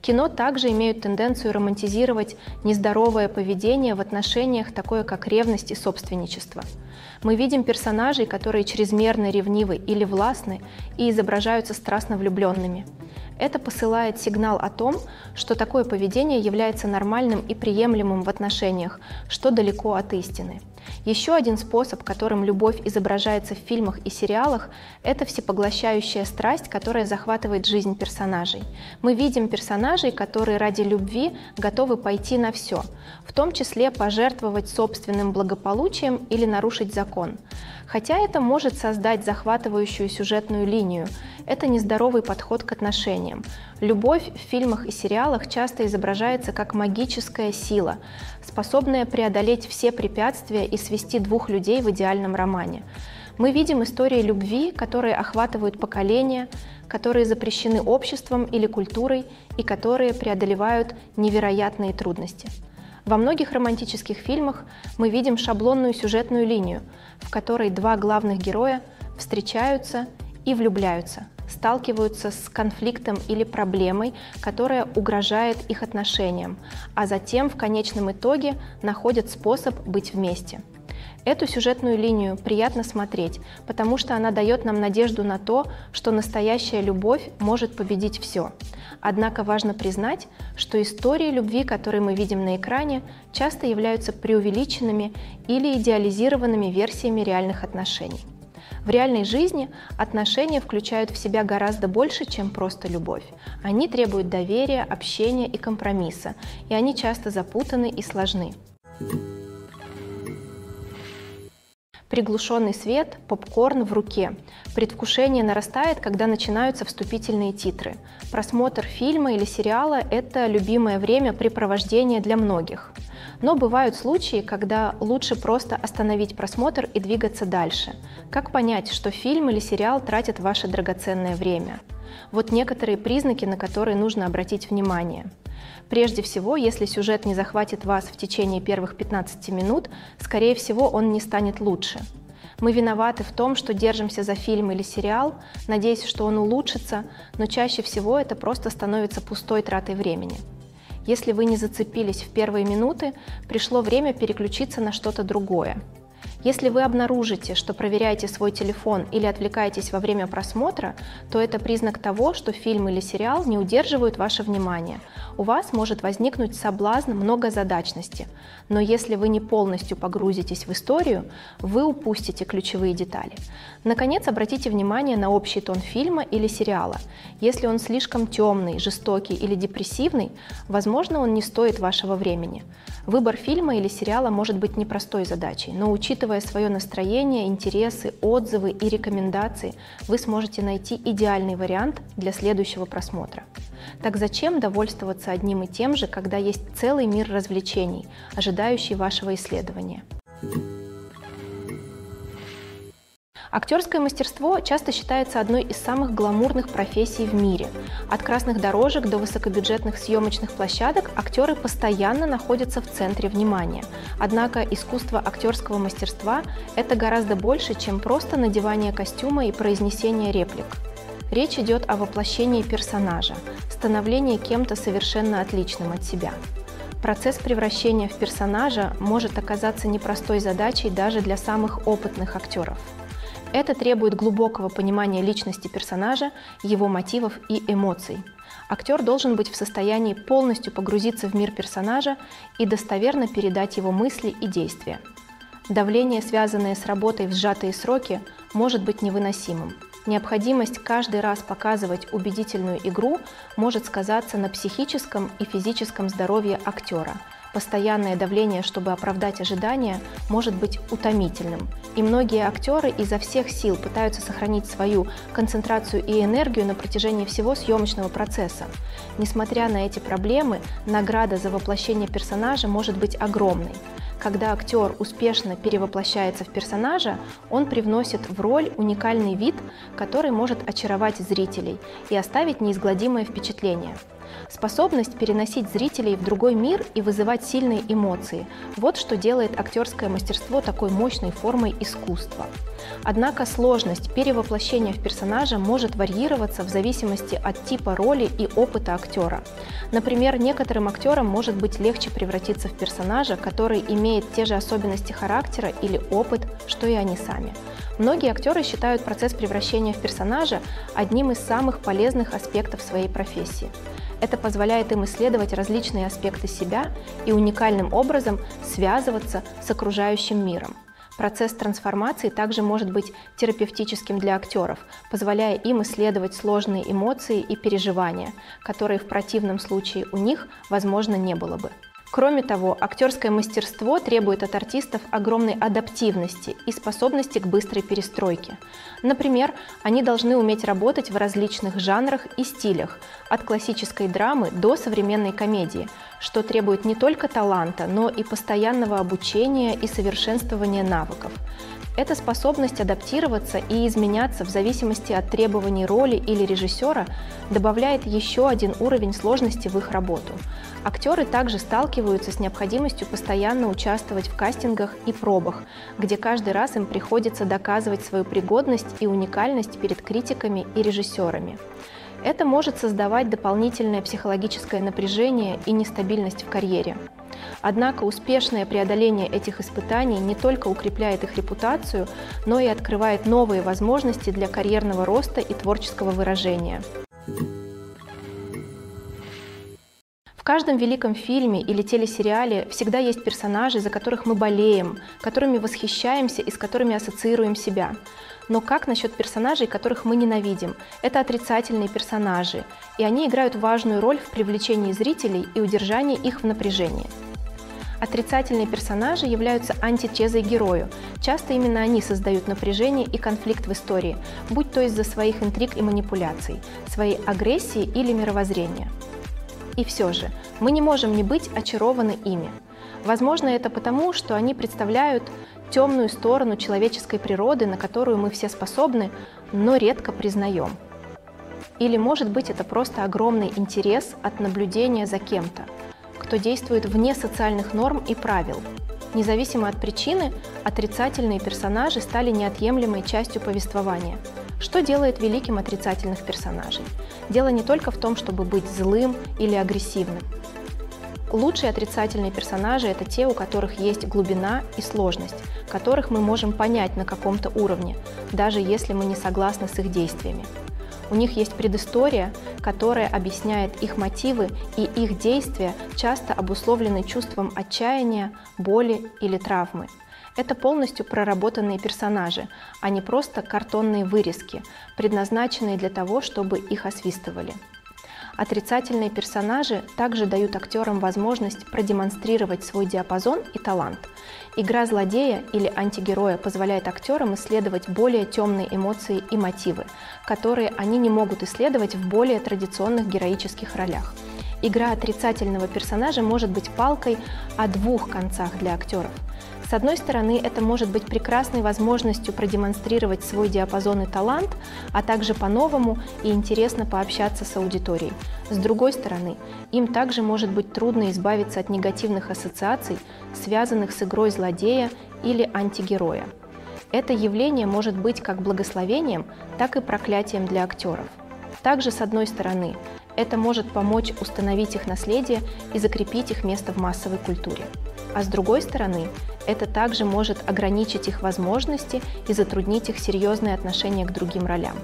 Кино также имеют тенденцию романтизировать нездоровое поведение в отношениях, такое как ревность и собственничество. Мы видим персонажей, которые чрезмерно ревнивы или властны и изображаются страстно влюбленными. Это посылает сигнал о том, что такое поведение является нормальным и приемлемым в отношениях, что далеко от истины. Еще один способ, которым любовь изображается в фильмах и сериалах, это всепоглощающая страсть, которая захватывает жизнь персонажей. Мы видим персонажей, которые ради любви готовы пойти на все, в том числе пожертвовать собственным благополучием или нарушить закон. Хотя это может создать захватывающую сюжетную линию, это нездоровый подход к отношениям. Любовь в фильмах и сериалах часто изображается как магическая сила, способная преодолеть все препятствия и свести двух людей в идеальном романе. Мы видим истории любви, которые охватывают поколения, которые запрещены обществом или культурой и которые преодолевают невероятные трудности. Во многих романтических фильмах мы видим шаблонную сюжетную линию, в которой два главных героя встречаются и влюбляются, сталкиваются с конфликтом или проблемой, которая угрожает их отношениям, а затем в конечном итоге находят способ быть вместе. Эту сюжетную линию приятно смотреть, потому что она дает нам надежду на то, что настоящая любовь может победить все. Однако важно признать, что истории любви, которые мы видим на экране, часто являются преувеличенными или идеализированными версиями реальных отношений. В реальной жизни отношения включают в себя гораздо больше, чем просто любовь. Они требуют доверия, общения и компромисса, и они часто запутаны и сложны. Приглушенный свет, попкорн в руке. Предвкушение нарастает, когда начинаются вступительные титры. Просмотр фильма или сериала – это любимое времяпрепровождение для многих. Но бывают случаи, когда лучше просто остановить просмотр и двигаться дальше. Как понять, что фильм или сериал тратят ваше драгоценное время? Вот некоторые признаки, на которые нужно обратить внимание. Прежде всего, если сюжет не захватит вас в течение первых 15 минут, скорее всего, он не станет лучше. Мы виноваты в том, что держимся за фильм или сериал, надеясь, что он улучшится, но чаще всего это просто становится пустой тратой времени. Если вы не зацепились в первые минуты, пришло время переключиться на что-то другое. Если вы обнаружите, что проверяете свой телефон или отвлекаетесь во время просмотра, то это признак того, что фильм или сериал не удерживают ваше внимание. У вас может возникнуть соблазн многозадачности, но если вы не полностью погрузитесь в историю, вы упустите ключевые детали. Наконец, обратите внимание на общий тон фильма или сериала. Если он слишком темный, жестокий или депрессивный, возможно, он не стоит вашего времени. Выбор фильма или сериала может быть непростой задачей, но учитывая свое настроение, интересы, отзывы и рекомендации, вы сможете найти идеальный вариант для следующего просмотра. Так зачем довольствоваться одним и тем же, когда есть целый мир развлечений, ожидающий вашего исследования? Актерское мастерство часто считается одной из самых гламурных профессий в мире. От красных дорожек до высокобюджетных съемочных площадок актеры постоянно находятся в центре внимания. Однако искусство актерского мастерства – это гораздо больше, чем просто надевание костюма и произнесение реплик. Речь идет о воплощении персонажа, становлении кем-то совершенно отличным от себя. Процесс превращения в персонажа может оказаться непростой задачей даже для самых опытных актеров. Это требует глубокого понимания личности персонажа, его мотивов и эмоций. Актер должен быть в состоянии полностью погрузиться в мир персонажа и достоверно передать его мысли и действия. Давление, связанное с работой в сжатые сроки, может быть невыносимым. Необходимость каждый раз показывать убедительную игру может сказаться на психическом и физическом здоровье актера. Постоянное давление, чтобы оправдать ожидания, может быть утомительным. И многие актеры изо всех сил пытаются сохранить свою концентрацию и энергию на протяжении всего съемочного процесса. Несмотря на эти проблемы, награда за воплощение персонажа может быть огромной. Когда актер успешно перевоплощается в персонажа, он привносит в роль уникальный вид, который может очаровать зрителей и оставить неизгладимое впечатление. Способность переносить зрителей в другой мир и вызывать сильные эмоции – вот что делает актерское мастерство такой мощной формой искусства. Однако сложность перевоплощения в персонажа может варьироваться в зависимости от типа роли и опыта актера. Например, некоторым актерам может быть легче превратиться в персонажа, который имеет те же особенности характера или опыт, что и они сами. Многие актеры считают процесс превращения в персонажа одним из самых полезных аспектов своей профессии. Это позволяет им исследовать различные аспекты себя и уникальным образом связываться с окружающим миром. Процесс трансформации также может быть терапевтическим для актеров, позволяя им исследовать сложные эмоции и переживания, которые в противном случае у них, возможно, не было бы. Кроме того, актерское мастерство требует от артистов огромной адаптивности и способности к быстрой перестройке. Например, они должны уметь работать в различных жанрах и стилях, от классической драмы до современной комедии, что требует не только таланта, но и постоянного обучения и совершенствования навыков. Эта способность адаптироваться и изменяться в зависимости от требований роли или режиссера добавляет еще один уровень сложности в их работу. Актеры также сталкиваются с необходимостью постоянно участвовать в кастингах и пробах, где каждый раз им приходится доказывать свою пригодность и уникальность перед критиками и режиссерами. Это может создавать дополнительное психологическое напряжение и нестабильность в карьере. Однако успешное преодоление этих испытаний не только укрепляет их репутацию, но и открывает новые возможности для карьерного роста и творческого выражения. В каждом великом фильме или телесериале всегда есть персонажи, за которых мы болеем, которыми восхищаемся и с которыми ассоциируем себя. Но как насчет персонажей, которых мы ненавидим? Это отрицательные персонажи, и они играют важную роль в привлечении зрителей и удержании их в напряжении. Отрицательные персонажи являются антитезой герою. Часто именно они создают напряжение и конфликт в истории, будь то из-за своих интриг и манипуляций, своей агрессии или мировоззрения. И все же, мы не можем не быть очарованы ими. Возможно, это потому, что они представляют темную сторону человеческой природы, на которую мы все способны, но редко признаем. Или, может быть, это просто огромный интерес от наблюдения за кем-то, кто действует вне социальных норм и правил. Независимо от причины, отрицательные персонажи стали неотъемлемой частью повествования. Что делает великим отрицательных персонажей? Дело не только в том, чтобы быть злым или агрессивным. Лучшие отрицательные персонажи – это те, у которых есть глубина и сложность, которых мы можем понять на каком-то уровне, даже если мы не согласны с их действиями. У них есть предыстория, которая объясняет их мотивы, и их действия часто обусловлены чувством отчаяния, боли или травмы. Это полностью проработанные персонажи, а не просто картонные вырезки, предназначенные для того, чтобы их освистывали. Отрицательные персонажи также дают актерам возможность продемонстрировать свой диапазон и талант. Игра злодея или антигероя позволяет актерам исследовать более темные эмоции и мотивы, которые они не могут исследовать в более традиционных героических ролях. Игра отрицательного персонажа может быть палкой о двух концах для актеров. С одной стороны, это может быть прекрасной возможностью продемонстрировать свой диапазон и талант, а также по-новому и интересно пообщаться с аудиторией. С другой стороны, им также может быть трудно избавиться от негативных ассоциаций, связанных с игрой злодея или антигероя. Это явление может быть как благословением, так и проклятием для актеров. Также, с одной стороны, это может помочь установить их наследие и закрепить их место в массовой культуре. А с другой стороны, это также может ограничить их возможности и затруднить их серьезное отношение к другим ролям.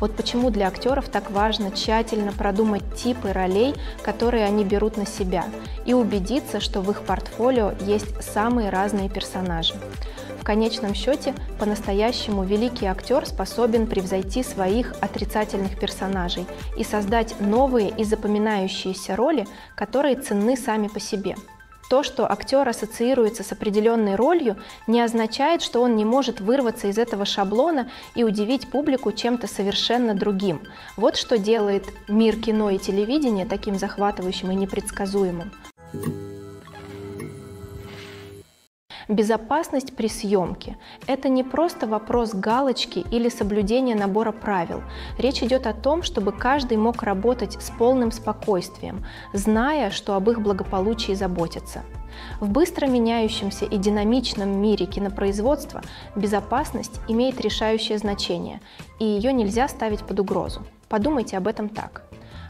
Вот почему для актеров так важно тщательно продумать типы ролей, которые они берут на себя, и убедиться, что в их портфолио есть самые разные персонажи. В конечном счете, по-настоящему великий актер способен превзойти своих отрицательных персонажей и создать новые и запоминающиеся роли, которые ценны сами по себе. То, что актер ассоциируется с определенной ролью, не означает, что он не может вырваться из этого шаблона и удивить публику чем-то совершенно другим. Вот что делает мир кино и телевидения таким захватывающим и непредсказуемым. Безопасность при съемке – это не просто вопрос галочки или соблюдения набора правил. Речь идет о том, чтобы каждый мог работать с полным спокойствием, зная, что об их благополучии заботятся. В быстро меняющемся и динамичном мире кинопроизводства безопасность имеет решающее значение, и ее нельзя ставить под угрозу. Подумайте об этом так.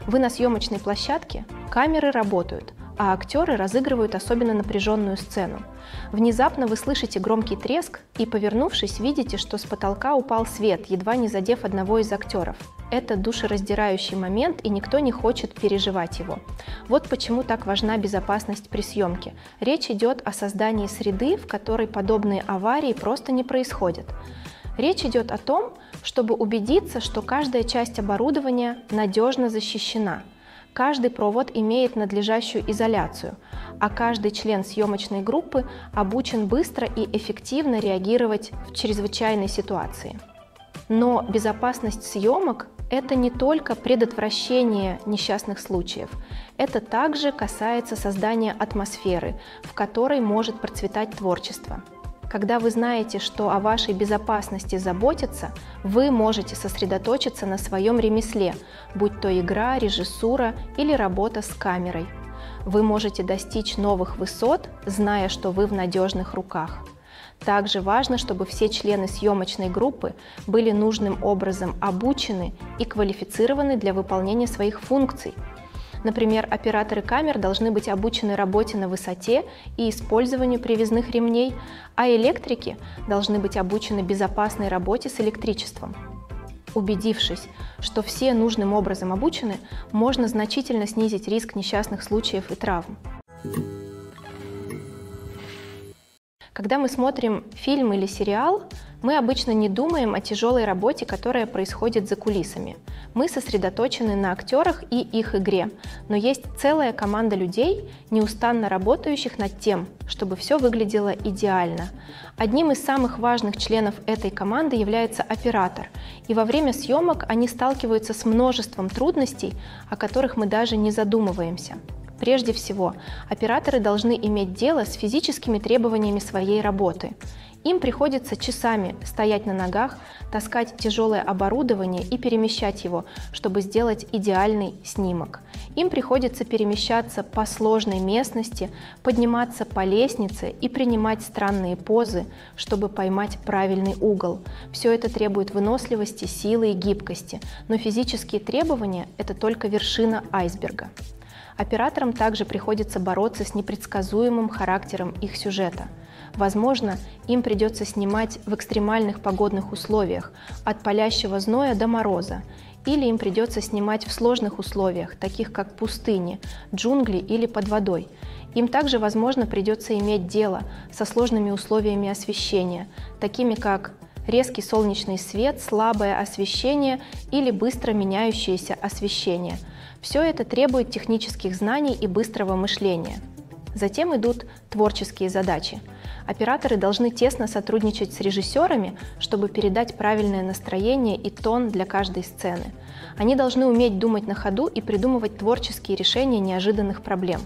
Вы на съемочной площадке, камеры работают, а актеры разыгрывают особенно напряженную сцену. Внезапно вы слышите громкий треск и, повернувшись, видите, что с потолка упал свет, едва не задев одного из актеров. Это душераздирающий момент, и никто не хочет переживать его. Вот почему так важна безопасность при съемке. Речь идет о создании среды, в которой подобные аварии просто не происходят. Речь идет о том, чтобы убедиться, что каждая часть оборудования надежно защищена. Каждый провод имеет надлежащую изоляцию, а каждый член съемочной группы обучен быстро и эффективно реагировать в чрезвычайной ситуации. Но безопасность съемок – это не только предотвращение несчастных случаев, это также касается создания атмосферы, в которой может процветать творчество. Когда вы знаете, что о вашей безопасности заботятся, вы можете сосредоточиться на своем ремесле, будь то игра, режиссура или работа с камерой. Вы можете достичь новых высот, зная, что вы в надежных руках. Также важно, чтобы все члены съемочной группы были нужным образом обучены и квалифицированы для выполнения своих функций. Например, операторы камер должны быть обучены работе на высоте и использованию привязных ремней, а электрики должны быть обучены безопасной работе с электричеством. Убедившись, что все нужным образом обучены, можно значительно снизить риск несчастных случаев и травм. Когда мы смотрим фильм или сериал, мы обычно не думаем о тяжелой работе, которая происходит за кулисами. Мы сосредоточены на актерах и их игре, но есть целая команда людей, неустанно работающих над тем, чтобы все выглядело идеально. Одним из самых важных членов этой команды является оператор, и во время съемок они сталкиваются с множеством трудностей, о которых мы даже не задумываемся. Прежде всего, операторы должны иметь дело с физическими требованиями своей работы. Им приходится часами стоять на ногах, таскать тяжелое оборудование и перемещать его, чтобы сделать идеальный снимок. Им приходится перемещаться по сложной местности, подниматься по лестнице и принимать странные позы, чтобы поймать правильный угол. Все это требует выносливости, силы и гибкости, но физические требования – это только вершина айсберга. Операторам также приходится бороться с непредсказуемым характером их сюжета. Возможно, им придется снимать в экстремальных погодных условиях, от палящего зноя до мороза, или им придется снимать в сложных условиях, таких как пустыни, джунгли или под водой. Им также, возможно, придется иметь дело со сложными условиями освещения, такими как резкий солнечный свет, слабое освещение или быстро меняющееся освещение. Все это требует технических знаний и быстрого мышления. Затем идут творческие задачи. Операторы должны тесно сотрудничать с режиссерами, чтобы передать правильное настроение и тон для каждой сцены. Они должны уметь думать на ходу и придумывать творческие решения неожиданных проблем.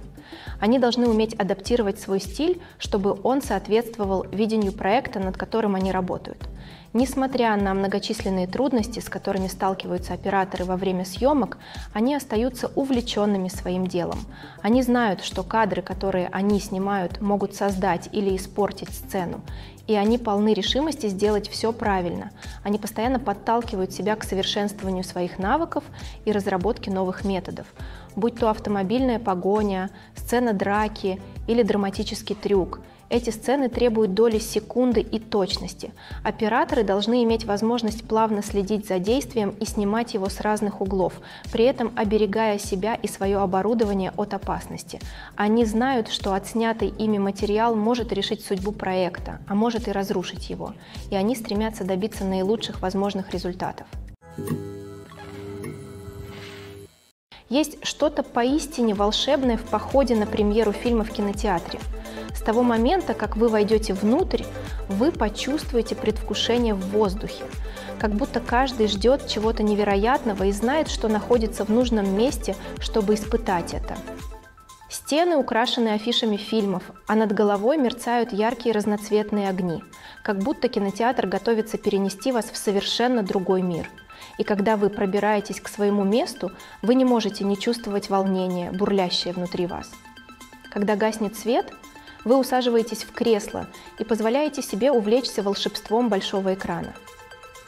Они должны уметь адаптировать свой стиль, чтобы он соответствовал видению проекта, над которым они работают. Несмотря на многочисленные трудности, с которыми сталкиваются операторы во время съемок, они остаются увлеченными своим делом. Они знают, что кадры, которые они снимают, могут создать или испортить сцену, и они полны решимости сделать все правильно. Они постоянно подталкивают себя к совершенствованию своих навыков и разработке новых методов, будь то автомобильная погоня, сцена драки или драматический трюк. Эти сцены требуют доли секунды и точности. Операторы должны иметь возможность плавно следить за действием и снимать его с разных углов, при этом оберегая себя и свое оборудование от опасности. Они знают, что отснятый ими материал может решить судьбу проекта, а может и разрушить его, и они стремятся добиться наилучших возможных результатов. Есть что-то поистине волшебное в походе на премьеру фильма в кинотеатре. С того момента, как вы войдете внутрь, вы почувствуете предвкушение в воздухе, как будто каждый ждет чего-то невероятного и знает, что находится в нужном месте, чтобы испытать это. Стены украшены афишами фильмов, а над головой мерцают яркие разноцветные огни, как будто кинотеатр готовится перенести вас в совершенно другой мир. И когда вы пробираетесь к своему месту, вы не можете не чувствовать волнение, бурлящее внутри вас. Когда гаснет свет, вы усаживаетесь в кресло и позволяете себе увлечься волшебством большого экрана.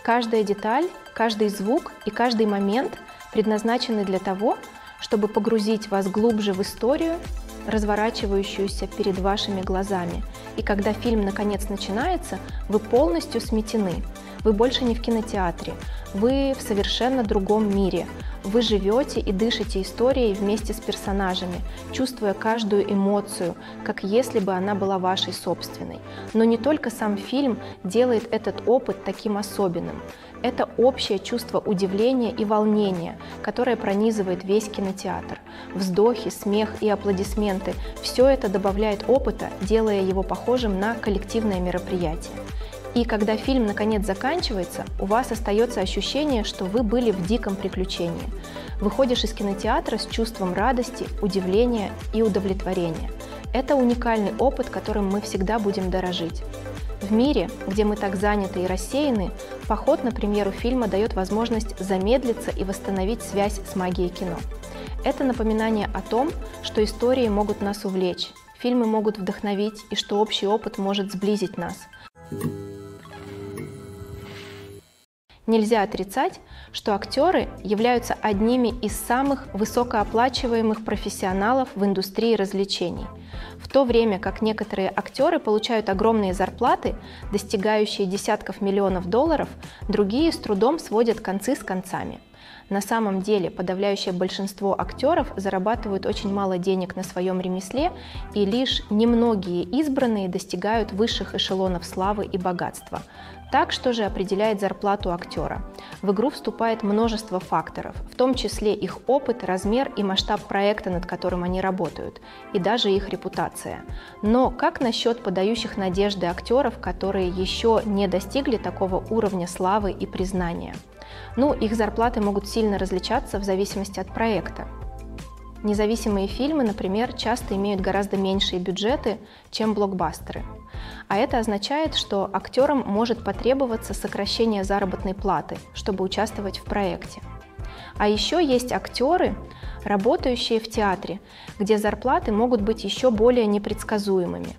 Каждая деталь, каждый звук и каждый момент предназначены для того, чтобы погрузить вас глубже в историю, разворачивающуюся перед вашими глазами. И когда фильм наконец начинается, вы полностью сметены. Вы больше не в кинотеатре, вы в совершенно другом мире. Вы живете и дышите историей вместе с персонажами, чувствуя каждую эмоцию, как если бы она была вашей собственной. Но не только сам фильм делает этот опыт таким особенным. Это общее чувство удивления и волнения, которое пронизывает весь кинотеатр. Вздохи, смех и аплодисменты – все это добавляет опыта, делая его похожим на коллективное мероприятие. И когда фильм наконец заканчивается, у вас остается ощущение, что вы были в диком приключении. Выходишь из кинотеатра с чувством радости, удивления и удовлетворения. Это уникальный опыт, которым мы всегда будем дорожить. В мире, где мы так заняты и рассеяны, поход на премьеру фильма дает возможность замедлиться и восстановить связь с магией кино. Это напоминание о том, что истории могут нас увлечь, фильмы могут вдохновить и что общий опыт может сблизить нас. Нельзя отрицать, что актеры являются одними из самых высокооплачиваемых профессионалов в индустрии развлечений, в то время как некоторые актеры получают огромные зарплаты, достигающие десятков миллионов долларов, другие с трудом сводят концы с концами. На самом деле подавляющее большинство актеров зарабатывают очень мало денег на своем ремесле, и лишь немногие избранные достигают высших эшелонов славы и богатства. Так, что же определяет зарплату актера? В игру вступает множество факторов, в том числе их опыт, размер и масштаб проекта, над которым они работают, и даже их репутация. Но как насчет подающих надежды актеров, которые еще не достигли такого уровня славы и признания? Ну, их зарплаты могут сильно различаться в зависимости от проекта. Независимые фильмы, например, часто имеют гораздо меньшие бюджеты, чем блокбастеры. А это означает, что актерам может потребоваться сокращение заработной платы, чтобы участвовать в проекте. А еще есть актеры, работающие в театре, где зарплаты могут быть еще более непредсказуемыми.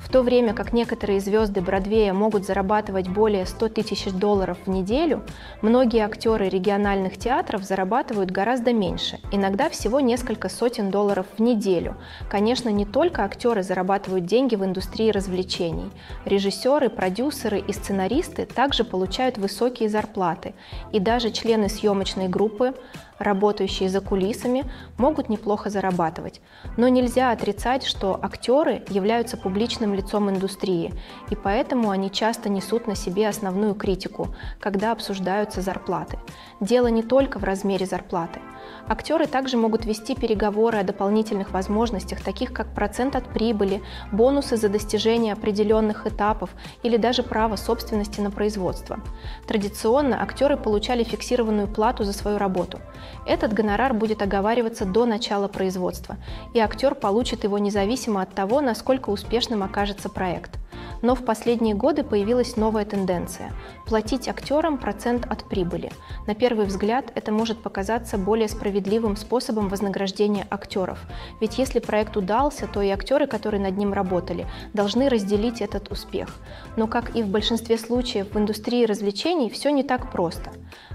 В то время как некоторые звезды Бродвея могут зарабатывать более 100 тысяч долларов в неделю, многие актеры региональных театров зарабатывают гораздо меньше, иногда всего несколько сотен долларов в неделю. Конечно, не только актеры зарабатывают деньги в индустрии развлечений. Режиссеры, продюсеры и сценаристы также получают высокие зарплаты, и даже члены съемочной группы, работающие за кулисами, могут неплохо зарабатывать. Но нельзя отрицать, что актеры являются публичным лицом индустрии, и поэтому они часто несут на себе основную критику, когда обсуждаются зарплаты. Дело не только в размере зарплаты. Актеры также могут вести переговоры о дополнительных возможностях, таких как процент от прибыли, бонусы за достижение определенных этапов или даже право собственности на производство. Традиционно актеры получали фиксированную плату за свою работу. Этот гонорар будет оговариваться до начала производства, и актер получит его независимо от того, насколько успешным окажется проект. Но в последние годы появилась новая тенденция – платить актерам процент от прибыли. На первый взгляд это может показаться более справедливым способом вознаграждения актеров. Ведь если проект удался, то и актеры, которые над ним работали, должны разделить этот успех. Но, как и в большинстве случаев в индустрии развлечений, все не так просто.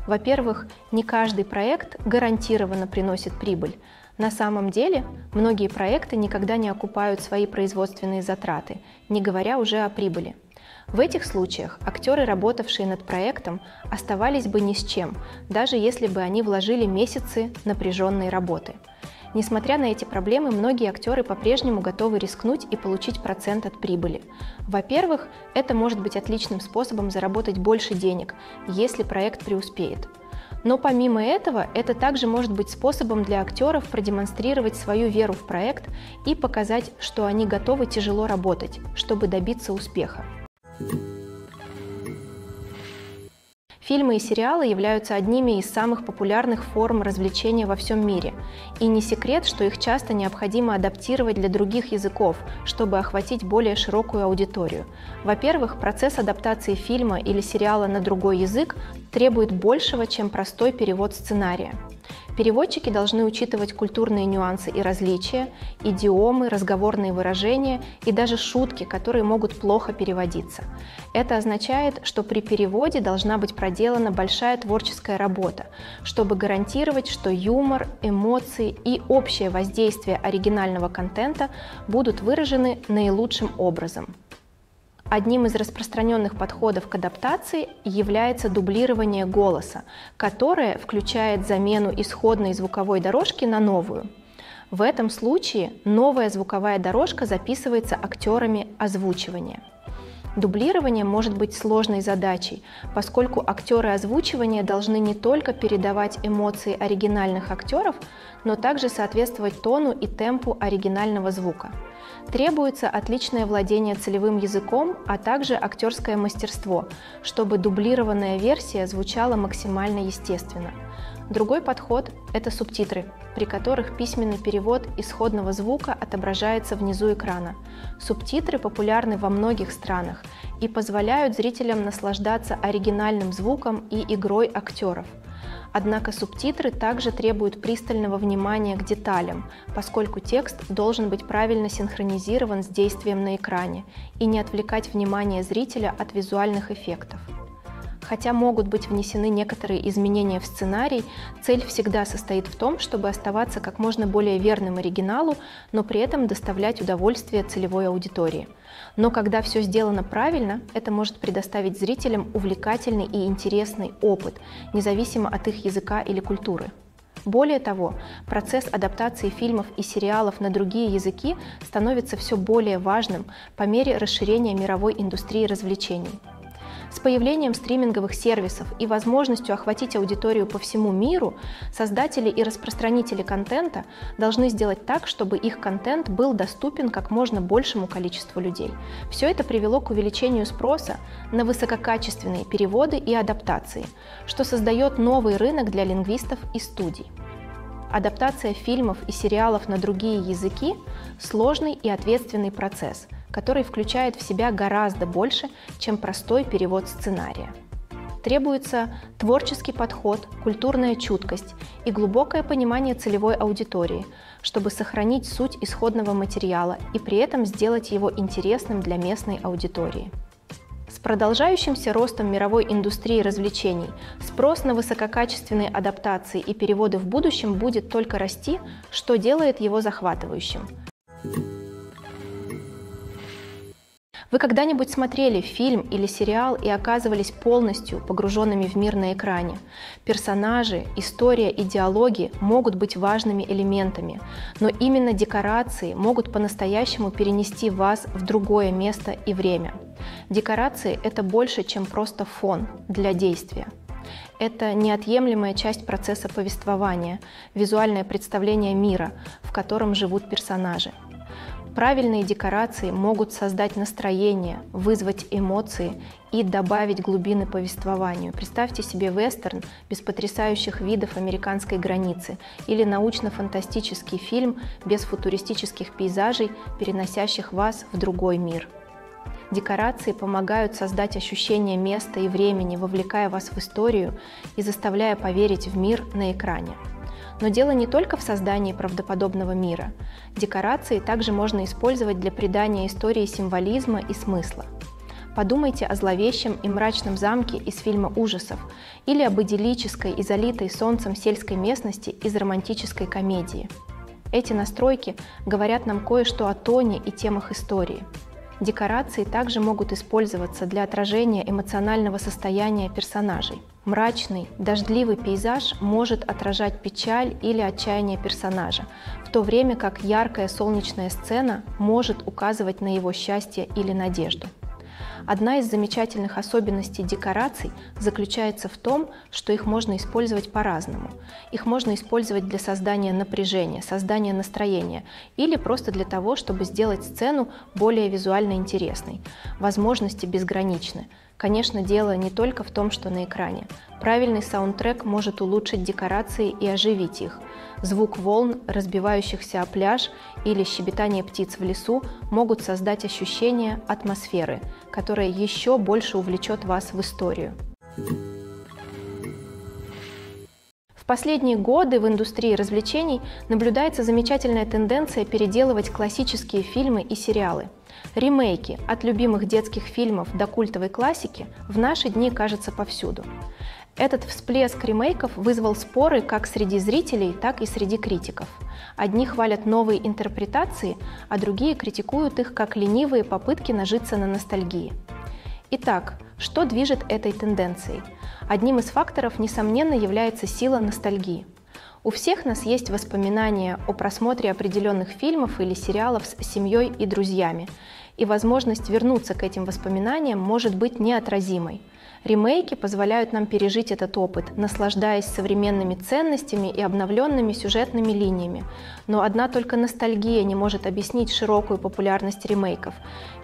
Во-первых, не каждый проект гарантированно приносит прибыль. На самом деле, многие проекты никогда не окупают свои производственные затраты, не говоря уже о прибыли. В этих случаях актеры, работавшие над проектом, оставались бы ни с чем, даже если бы они вложили месяцы напряженной работы. Несмотря на эти проблемы, многие актеры по-прежнему готовы рискнуть и получить процент от прибыли. Во-первых, это может быть отличным способом заработать больше денег, если проект преуспеет. Но помимо этого, это также может быть способом для актеров продемонстрировать свою веру в проект и показать, что они готовы тяжело работать, чтобы добиться успеха. Фильмы и сериалы являются одними из самых популярных форм развлечения во всем мире. И не секрет, что их часто необходимо адаптировать для других языков, чтобы охватить более широкую аудиторию. Во-первых, процесс адаптации фильма или сериала на другой язык требует большего, чем простой перевод сценария. Переводчики должны учитывать культурные нюансы и различия, идиомы, разговорные выражения и даже шутки, которые могут плохо переводиться. Это означает, что при переводе должна быть проделана большая творческая работа, чтобы гарантировать, что юмор, эмоции и общее воздействие оригинального контента будут выражены наилучшим образом. Одним из распространенных подходов к адаптации является дублирование голоса, которое включает замену исходной звуковой дорожки на новую. В этом случае новая звуковая дорожка записывается актерами озвучивания. Дублирование может быть сложной задачей, поскольку актеры озвучивания должны не только передавать эмоции оригинальных актеров, но также соответствовать тону и темпу оригинального звука. Требуется отличное владение целевым языком, а также актерское мастерство, чтобы дублированная версия звучала максимально естественно. Другой подход – это субтитры, при которых письменный перевод исходного звука отображается внизу экрана. Субтитры популярны во многих странах и позволяют зрителям наслаждаться оригинальным звуком и игрой актеров. Однако субтитры также требуют пристального внимания к деталям, поскольку текст должен быть правильно синхронизирован с действием на экране и не отвлекать внимание зрителя от визуальных эффектов. Хотя могут быть внесены некоторые изменения в сценарий, цель всегда состоит в том, чтобы оставаться как можно более верным оригиналу, но при этом доставлять удовольствие целевой аудитории. Но когда все сделано правильно, это может предоставить зрителям увлекательный и интересный опыт, независимо от их языка или культуры. Более того, процесс адаптации фильмов и сериалов на другие языки становится все более важным по мере расширения мировой индустрии развлечений. С появлением стриминговых сервисов и возможностью охватить аудиторию по всему миру, создатели и распространители контента должны сделать так, чтобы их контент был доступен как можно большему количеству людей. Все это привело к увеличению спроса на высококачественные переводы и адаптации, что создает новый рынок для лингвистов и студий. Адаптация фильмов и сериалов на другие языки – сложный и ответственный процесс, который включает в себя гораздо больше, чем простой перевод сценария. Требуется творческий подход, культурная чуткость и глубокое понимание целевой аудитории, чтобы сохранить суть исходного материала и при этом сделать его интересным для местной аудитории. С продолжающимся ростом мировой индустрии развлечений спрос на высококачественные адаптации и переводы в будущем будет только расти, что делает его захватывающим. Вы когда-нибудь смотрели фильм или сериал и оказывались полностью погруженными в мир на экране? Персонажи, история и диалоги могут быть важными элементами, но именно декорации могут по-настоящему перенести вас в другое место и время. Декорации – это больше, чем просто фон для действия. Это неотъемлемая часть процесса повествования, визуальное представление мира, в котором живут персонажи. Правильные декорации могут создать настроение, вызвать эмоции и добавить глубины повествованию. Представьте себе вестерн без потрясающих видов американской границы или научно-фантастический фильм без футуристических пейзажей, переносящих вас в другой мир. Декорации помогают создать ощущение места и времени, вовлекая вас в историю и заставляя поверить в мир на экране. Но дело не только в создании правдоподобного мира. Декорации также можно использовать для придания истории символизма и смысла. Подумайте о зловещем и мрачном замке из фильма ужасов или об идиллической и залитой солнцем сельской местности из романтической комедии. Эти настройки говорят нам кое-что о тоне и темах истории. Декорации также могут использоваться для отражения эмоционального состояния персонажей. Мрачный, дождливый пейзаж может отражать печаль или отчаяние персонажа, в то время как яркая солнечная сцена может указывать на его счастье или надежду. Одна из замечательных особенностей декораций заключается в том, что их можно использовать по-разному. Их можно использовать для создания напряжения, создания настроения или просто для того, чтобы сделать сцену более визуально интересной. Возможности безграничны. Конечно, дело не только в том, что на экране. Правильный саундтрек может улучшить декорации и оживить их. Звук волн, разбивающихся о пляж, или щебетание птиц в лесу могут создать ощущение атмосферы, которое еще больше увлечет вас в историю. В последние годы в индустрии развлечений наблюдается замечательная тенденция переделывать классические фильмы и сериалы. Ремейки от любимых детских фильмов до культовой классики в наши дни кажется повсюду. Этот всплеск ремейков вызвал споры как среди зрителей, так и среди критиков. Одни хвалят новые интерпретации, а другие критикуют их как ленивые попытки нажиться на ностальгии. Итак, что движет этой тенденцией? Одним из факторов, несомненно, является сила ностальгии. У всех нас есть воспоминания о просмотре определенных фильмов или сериалов с семьей и друзьями, и возможность вернуться к этим воспоминаниям может быть неотразимой. Ремейки позволяют нам пережить этот опыт, наслаждаясь современными ценностями и обновленными сюжетными линиями. Но одна только ностальгия не может объяснить широкую популярность ремейков.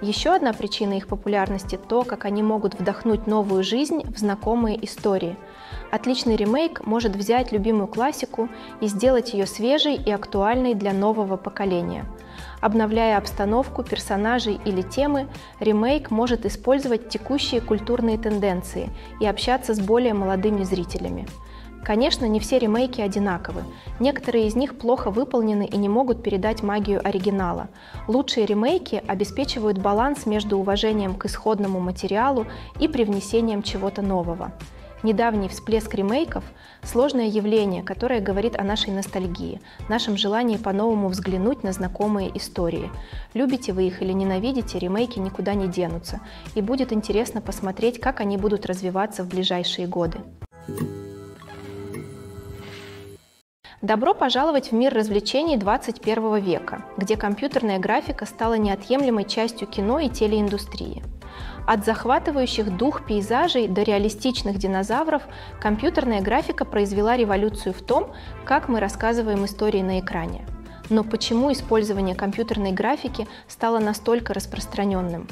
Еще одна причина их популярности – то, как они могут вдохнуть новую жизнь в знакомые истории. Отличный ремейк может взять любимую классику и сделать ее свежей и актуальной для нового поколения. Обновляя обстановку, персонажей или темы, ремейк может использовать текущие культурные тенденции и общаться с более молодыми зрителями. Конечно, не все ремейки одинаковы. Некоторые из них плохо выполнены и не могут передать магию оригинала. Лучшие ремейки обеспечивают баланс между уважением к исходному материалу и привнесением чего-то нового. Недавний всплеск ремейков – сложное явление, которое говорит о нашей ностальгии, нашем желании по-новому взглянуть на знакомые истории. Любите вы их или ненавидите, ремейки никуда не денутся, и будет интересно посмотреть, как они будут развиваться в ближайшие годы. Добро пожаловать в мир развлечений 21 века, где компьютерная графика стала неотъемлемой частью кино и телеиндустрии. От захватывающих дух пейзажей до реалистичных динозавров компьютерная графика произвела революцию в том, как мы рассказываем истории на экране. Но почему использование компьютерной графики стало настолько распространенным?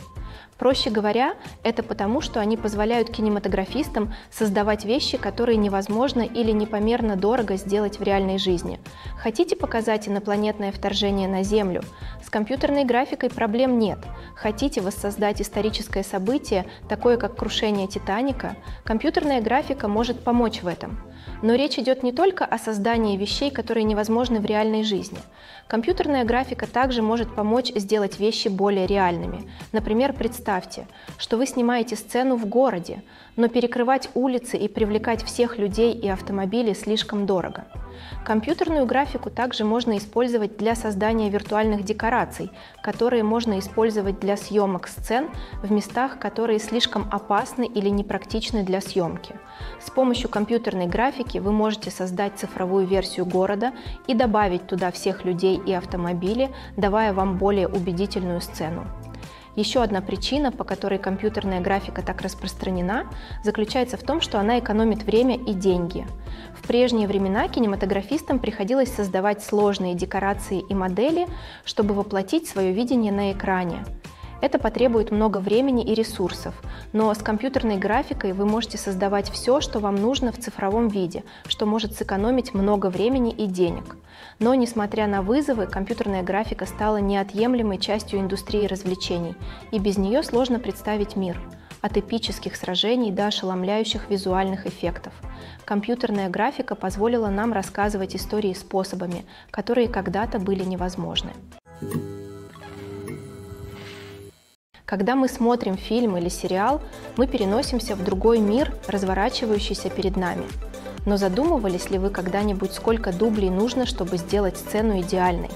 Проще говоря, это потому, что они позволяют кинематографистам создавать вещи, которые невозможно или непомерно дорого сделать в реальной жизни. Хотите показать инопланетное вторжение на Землю? С компьютерной графикой проблем нет. Хотите воссоздать историческое событие, такое как крушение Титаника? Компьютерная графика может помочь в этом. Но речь идет не только о создании вещей, которые невозможны в реальной жизни. Компьютерная графика также может помочь сделать вещи более реальными. Например, представьте, что вы снимаете сцену в городе, но перекрывать улицы и привлекать всех людей и автомобили слишком дорого. Компьютерную графику также можно использовать для создания виртуальных декораций, которые можно использовать для съемок сцен в местах, которые слишком опасны или непрактичны для съемки. С помощью компьютерной графики вы можете создать цифровую версию города и добавить туда всех людей и автомобили, давая вам более убедительную сцену. Еще одна причина, по которой компьютерная графика так распространена, заключается в том, что она экономит время и деньги. В прежние времена кинематографистам приходилось создавать сложные декорации и модели, чтобы воплотить свое видение на экране. Это потребует много времени и ресурсов, но с компьютерной графикой вы можете создавать все, что вам нужно в цифровом виде, что может сэкономить много времени и денег. Но, несмотря на вызовы, компьютерная графика стала неотъемлемой частью индустрии развлечений, и без нее сложно представить мир. От эпических сражений до ошеломляющих визуальных эффектов. Компьютерная графика позволила нам рассказывать истории способами, которые когда-то были невозможны. Когда мы смотрим фильм или сериал, мы переносимся в другой мир, разворачивающийся перед нами. Но задумывались ли вы когда-нибудь, сколько дублей нужно, чтобы сделать сцену идеальной?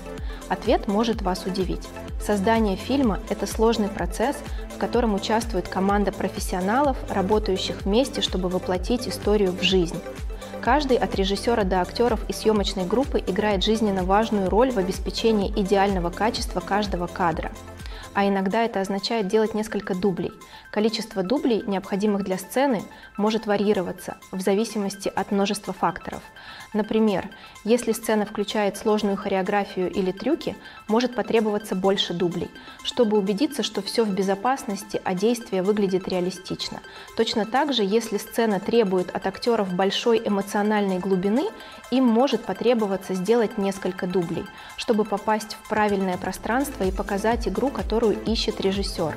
Ответ может вас удивить. Создание фильма – это сложный процесс, в котором участвует команда профессионалов, работающих вместе, чтобы воплотить историю в жизнь. Каждый от режиссера до актеров и съемочной группы играет жизненно важную роль в обеспечении идеального качества каждого кадра. А иногда это означает делать несколько дублей. Количество дублей, необходимых для сцены, может варьироваться в зависимости от множества факторов. Например, если сцена включает сложную хореографию или трюки, может потребоваться больше дублей, чтобы убедиться, что все в безопасности, а действие выглядит реалистично. Точно так же, если сцена требует от актеров большой эмоциональной глубины, им может потребоваться сделать несколько дублей, чтобы попасть в правильное пространство и показать игру, которую ищет режиссер.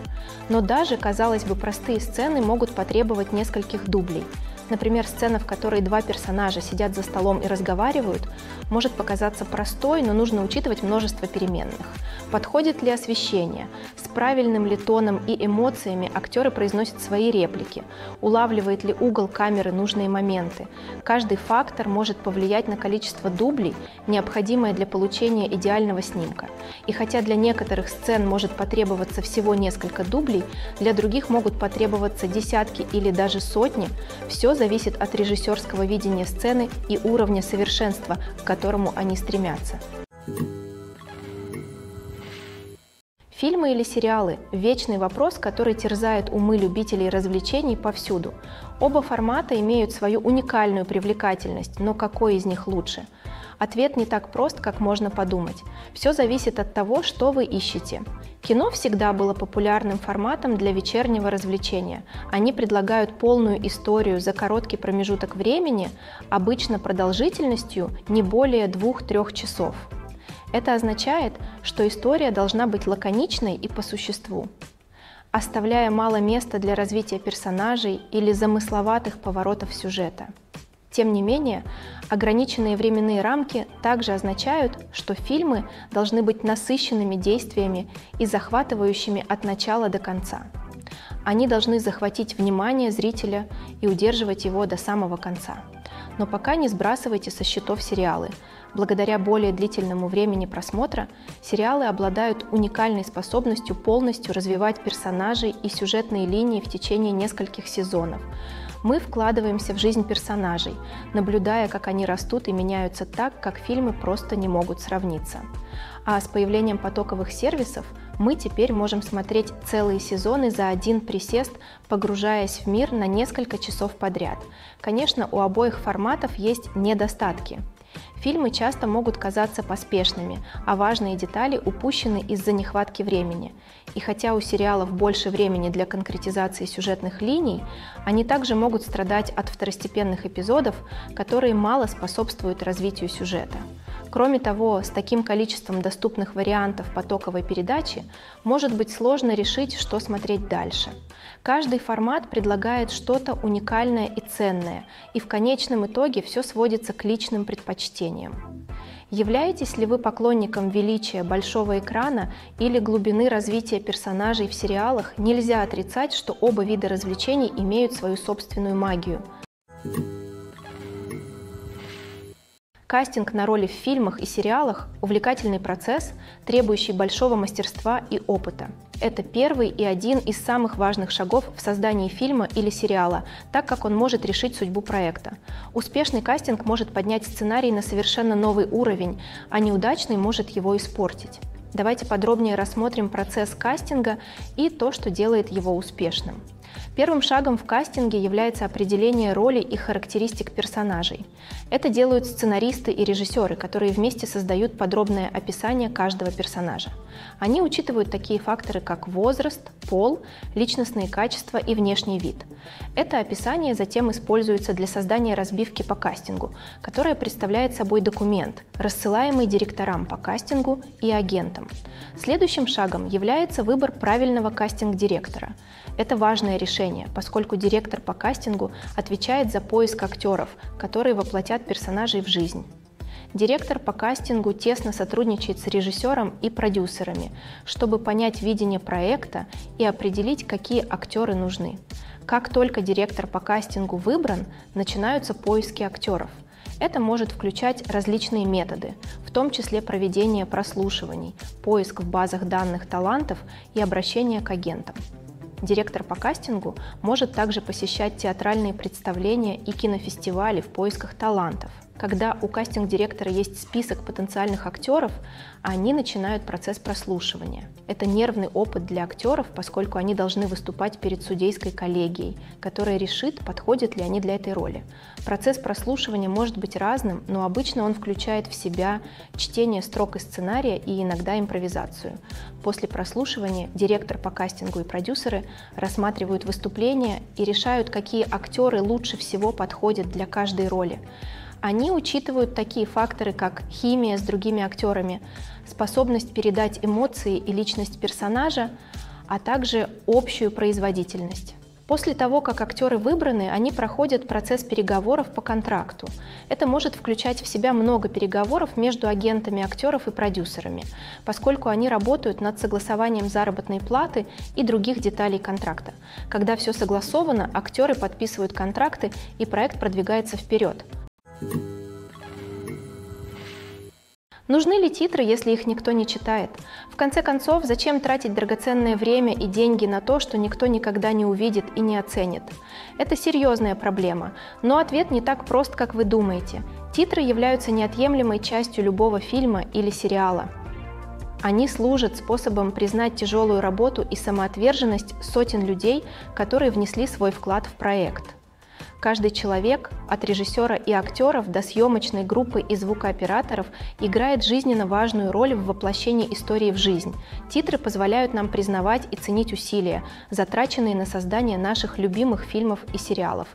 Но даже, казалось бы, простые сцены могут потребовать нескольких дублей. Например, сцена, в которой два персонажа сидят за столом и разговаривают, может показаться простой, но нужно учитывать множество переменных. Подходит ли освещение? С правильным ли тоном и эмоциями актеры произносят свои реплики? Улавливает ли угол камеры нужные моменты? Каждый фактор может повлиять на количество дублей, необходимое для получения идеального снимка. И хотя для некоторых сцен может потребоваться всего несколько дублей, для других могут потребоваться десятки или даже сотни, все зависит от режиссерского видения сцены и уровня совершенства, к которому они стремятся. Фильмы или сериалы – вечный вопрос, который терзает умы любителей развлечений повсюду. Оба формата имеют свою уникальную привлекательность, но какой из них лучше? Ответ не так прост, как можно подумать. Все зависит от того, что вы ищете. Кино всегда было популярным форматом для вечернего развлечения. Они предлагают полную историю за короткий промежуток времени, обычно продолжительностью не более 2-3 часов. Это означает, что история должна быть лаконичной и по существу. Оставляя мало места для развития персонажей или замысловатых поворотов сюжета. Тем не менее, ограниченные временные рамки также означают, что фильмы должны быть насыщенными действиями и захватывающими от начала до конца. Они должны захватить внимание зрителя и удерживать его до самого конца. Но пока не сбрасывайте со счетов сериалы. Благодаря более длительному времени просмотра сериалы обладают уникальной способностью полностью развивать персонажей и сюжетные линии в течение нескольких сезонов. Мы вкладываемся в жизнь персонажей, наблюдая, как они растут и меняются так, как фильмы просто не могут сравниться. А с появлением потоковых сервисов мы теперь можем смотреть целые сезоны за один присест, погружаясь в мир на несколько часов подряд. Конечно, у обоих форматов есть недостатки. Фильмы часто могут казаться поспешными, а важные детали упущены из-за нехватки времени. И хотя у сериалов больше времени для конкретизации сюжетных линий, они также могут страдать от второстепенных эпизодов, которые мало способствуют развитию сюжета. Кроме того, с таким количеством доступных вариантов потоковой передачи может быть сложно решить, что смотреть дальше. Каждый формат предлагает что-то уникальное и ценное, и в конечном итоге все сводится к личным предпочтениям. Являетесь ли вы поклонником величия большого экрана или глубины развития персонажей в сериалах? Нельзя отрицать, что оба вида развлечений имеют свою собственную магию. Кастинг на роли в фильмах и сериалах – увлекательный процесс, требующий большого мастерства и опыта. Это первый и один из самых важных шагов в создании фильма или сериала, так как он может решить судьбу проекта. Успешный кастинг может поднять сценарий на совершенно новый уровень, а неудачный может его испортить. Давайте подробнее рассмотрим процесс кастинга и то, что делает его успешным. Первым шагом в кастинге является определение роли и характеристик персонажей. Это делают сценаристы и режиссеры, которые вместе создают подробное описание каждого персонажа. Они учитывают такие факторы, как возраст, пол, личностные качества и внешний вид. Это описание затем используется для создания разбивки по кастингу, которая представляет собой документ, рассылаемый директорам по кастингу и агентам. Следующим шагом является выбор правильного кастинг-директора. Это важное решение, поскольку директор по кастингу отвечает за поиск актеров, которые воплотят персонажей в жизнь. Директор по кастингу тесно сотрудничает с режиссером и продюсерами, чтобы понять видение проекта и определить, какие актеры нужны. Как только директор по кастингу выбран, начинаются поиски актеров. Это может включать различные методы, в том числе проведение прослушиваний, поиск в базах данных талантов и обращение к агентам. Директор по кастингу может также посещать театральные представления и кинофестивали в поисках талантов. Когда у кастинг-директора есть список потенциальных актеров, они начинают процесс прослушивания. Это нервный опыт для актеров, поскольку они должны выступать перед судейской коллегией, которая решит, подходят ли они для этой роли. Процесс прослушивания может быть разным, но обычно он включает в себя чтение строк из сценария и иногда импровизацию. После прослушивания директор по кастингу и продюсеры рассматривают выступления и решают, какие актеры лучше всего подходят для каждой роли. Они учитывают такие факторы, как химия с другими актерами, способность передать эмоции и личность персонажа, а также общую производительность. После того, как актеры выбраны, они проходят процесс переговоров по контракту. Это может включать в себя много переговоров между агентами актеров и продюсерами, поскольку они работают над согласованием заработной платы и других деталей контракта. Когда все согласовано, актеры подписывают контракты, и проект продвигается вперед. Нужны ли титры, если их никто не читает? В конце концов, зачем тратить драгоценное время и деньги на то, что никто никогда не увидит и не оценит? Это серьезная проблема, но ответ не так прост, как вы думаете. Титры являются неотъемлемой частью любого фильма или сериала. Они служат способом признать тяжелую работу и самоотверженность сотен людей, которые внесли свой вклад в проект. Каждый человек, от режиссера и актеров до съемочной группы и звукооператоров, играет жизненно важную роль в воплощении истории в жизнь. Титры позволяют нам признавать и ценить усилия, затраченные на создание наших любимых фильмов и сериалов.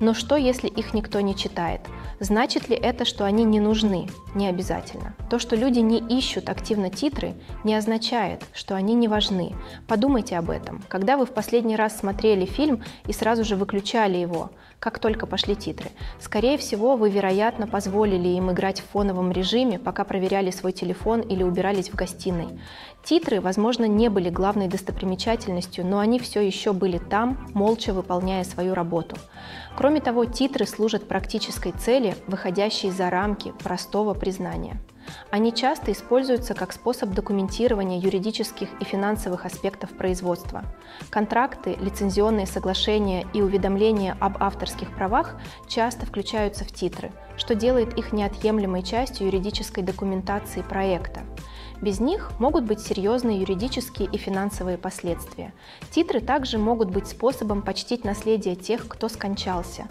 Но что, если их никто не читает? Значит ли это, что они не нужны? Не обязательно. То, что люди не ищут активно титры, не означает, что они не важны. Подумайте об этом. Когда вы в последний раз смотрели фильм и сразу же выключали его? как только пошли титры. Скорее всего, вы, вероятно, позволили им играть в фоновом режиме, пока проверяли свой телефон или убирались в гостиной. Титры, возможно, не были главной достопримечательностью, но они все еще были там, молча выполняя свою работу. Кроме того, титры служат практической цели, выходящей за рамки простого признания. Они часто используются как способ документирования юридических и финансовых аспектов производства. Контракты, лицензионные соглашения и уведомления об авторских правах часто включаются в титры, что делает их неотъемлемой частью юридической документации проекта. Без них могут быть серьезные юридические и финансовые последствия. Титры также могут быть способом почтить наследие тех, кто скончался.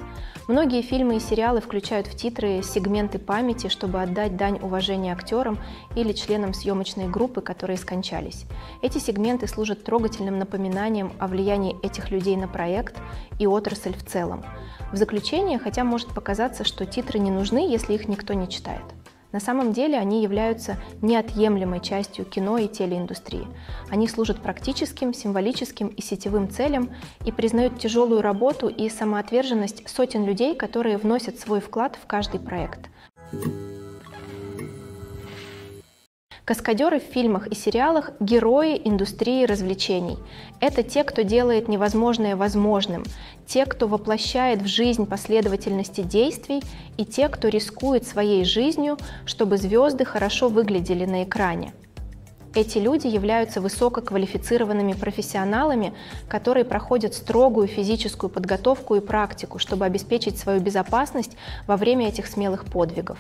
Многие фильмы и сериалы включают в титры сегменты памяти, чтобы отдать дань уважения актерам или членам съемочной группы, которые скончались. Эти сегменты служат трогательным напоминанием о влиянии этих людей на проект и отрасль в целом. В заключение, хотя может показаться, что титры не нужны, если их никто не читает. На самом деле они являются неотъемлемой частью кино и телеиндустрии. Они служат практическим, символическим и сетевым целям и признают тяжелую работу и самоотверженность сотен людей, которые вносят свой вклад в каждый проект. Каскадеры в фильмах и сериалах – герои индустрии развлечений. Это те, кто делает невозможное возможным, те, кто воплощает в жизнь последовательности действий, и те, кто рискует своей жизнью, чтобы звезды хорошо выглядели на экране. Эти люди являются высококвалифицированными профессионалами, которые проходят строгую физическую подготовку и практику, чтобы обеспечить свою безопасность во время этих смелых подвигов.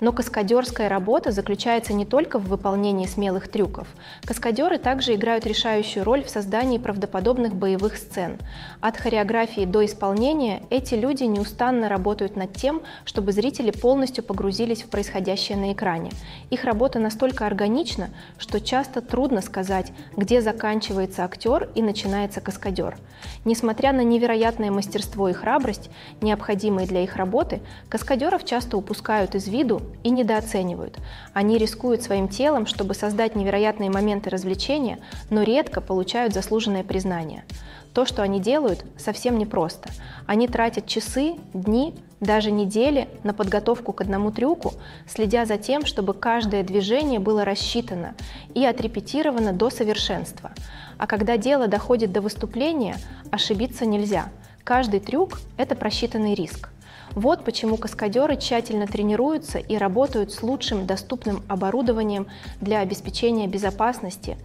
Но каскадерская работа заключается не только в выполнении смелых трюков. Каскадеры также играют решающую роль в создании правдоподобных боевых сцен. От хореографии до исполнения эти люди неустанно работают над тем, чтобы зрители полностью погрузились в происходящее на экране. Их работа настолько органична, что часто трудно сказать, где заканчивается актер и начинается каскадер. Несмотря на невероятное мастерство и храбрость, необходимые для их работы, каскадеров часто упускают из виду и недооценивают. Они рискуют своим телом, чтобы создать невероятные моменты развлечения, но редко получают заслуженное признание. То, что они делают, совсем непросто. Они тратят часы, дни, даже недели на подготовку к одному трюку, следя за тем, чтобы каждое движение было рассчитано и отрепетировано до совершенства. А когда дело доходит до выступления, ошибиться нельзя. Каждый трюк – это просчитанный риск. Вот почему каскадеры тщательно тренируются и работают с лучшим доступным оборудованием для обеспечения безопасности,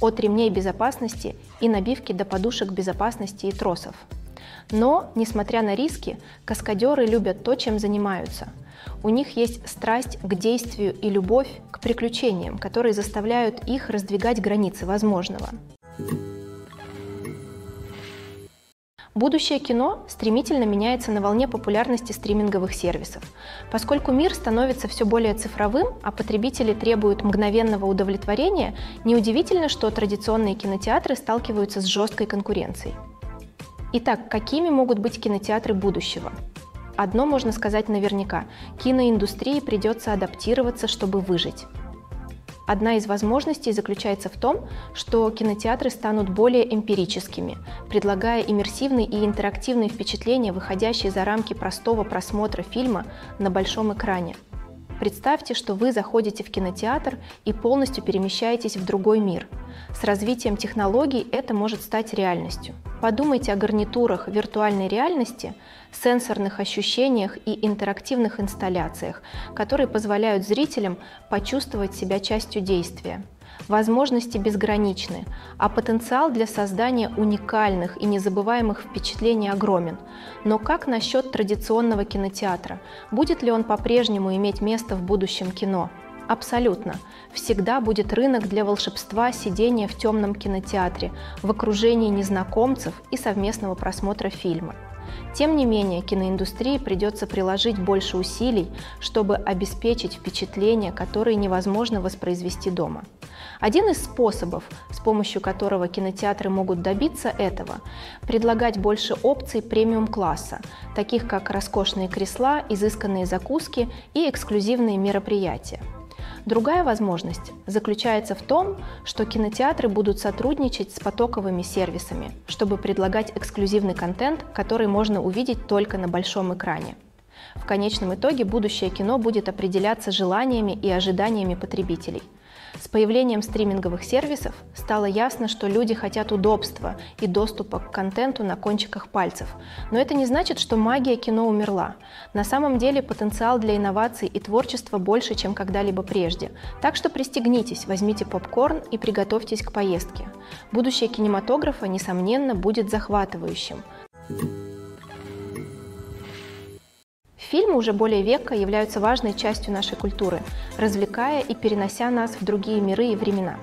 от ремней безопасности и набивки до подушек безопасности и тросов. Но, несмотря на риски, каскадеры любят то, чем занимаются. У них есть страсть к действию и любовь к приключениям, которые заставляют их раздвигать границы возможного. Будущее кино стремительно меняется на волне популярности стриминговых сервисов. Поскольку мир становится все более цифровым, а потребители требуют мгновенного удовлетворения, неудивительно, что традиционные кинотеатры сталкиваются с жесткой конкуренцией. Итак, какими могут быть кинотеатры будущего? Одно можно сказать наверняка – киноиндустрии придется адаптироваться, чтобы выжить. Одна из возможностей заключается в том, что кинотеатры станут более эмпирическими, предлагая иммерсивные и интерактивные впечатления, выходящие за рамки простого просмотра фильма на большом экране. Представьте, что вы заходите в кинотеатр и полностью перемещаетесь в другой мир. С развитием технологий это может стать реальностью. Подумайте о гарнитурах виртуальной реальности, сенсорных ощущениях и интерактивных инсталляциях, которые позволяют зрителям почувствовать себя частью действия. Возможности безграничны, а потенциал для создания уникальных и незабываемых впечатлений огромен. Но как насчет традиционного кинотеатра? Будет ли он по-прежнему иметь место в будущем кино? Абсолютно. Всегда будет рынок для волшебства сидения в темном кинотеатре, в окружении незнакомцев и совместного просмотра фильма. Тем не менее, киноиндустрии придется приложить больше усилий, чтобы обеспечить впечатления, которые невозможно воспроизвести дома. Один из способов, с помощью которого кинотеатры могут добиться этого, предлагать больше опций премиум-класса, таких как роскошные кресла, изысканные закуски и эксклюзивные мероприятия. Другая возможность заключается в том, что кинотеатры будут сотрудничать с потоковыми сервисами, чтобы предлагать эксклюзивный контент, который можно увидеть только на большом экране. В конечном итоге будущее кино будет определяться желаниями и ожиданиями потребителей. С появлением стриминговых сервисов стало ясно, что люди хотят удобства и доступа к контенту на кончиках пальцев. Но это не значит, что магия кино умерла. На самом деле потенциал для инноваций и творчества больше, чем когда-либо прежде. Так что пристегнитесь, возьмите попкорн и приготовьтесь к поездке. Будущее кинематографа, несомненно, будет захватывающим. Фильмы уже более века являются важной частью нашей культуры, развлекая и перенося нас в другие миры и времена.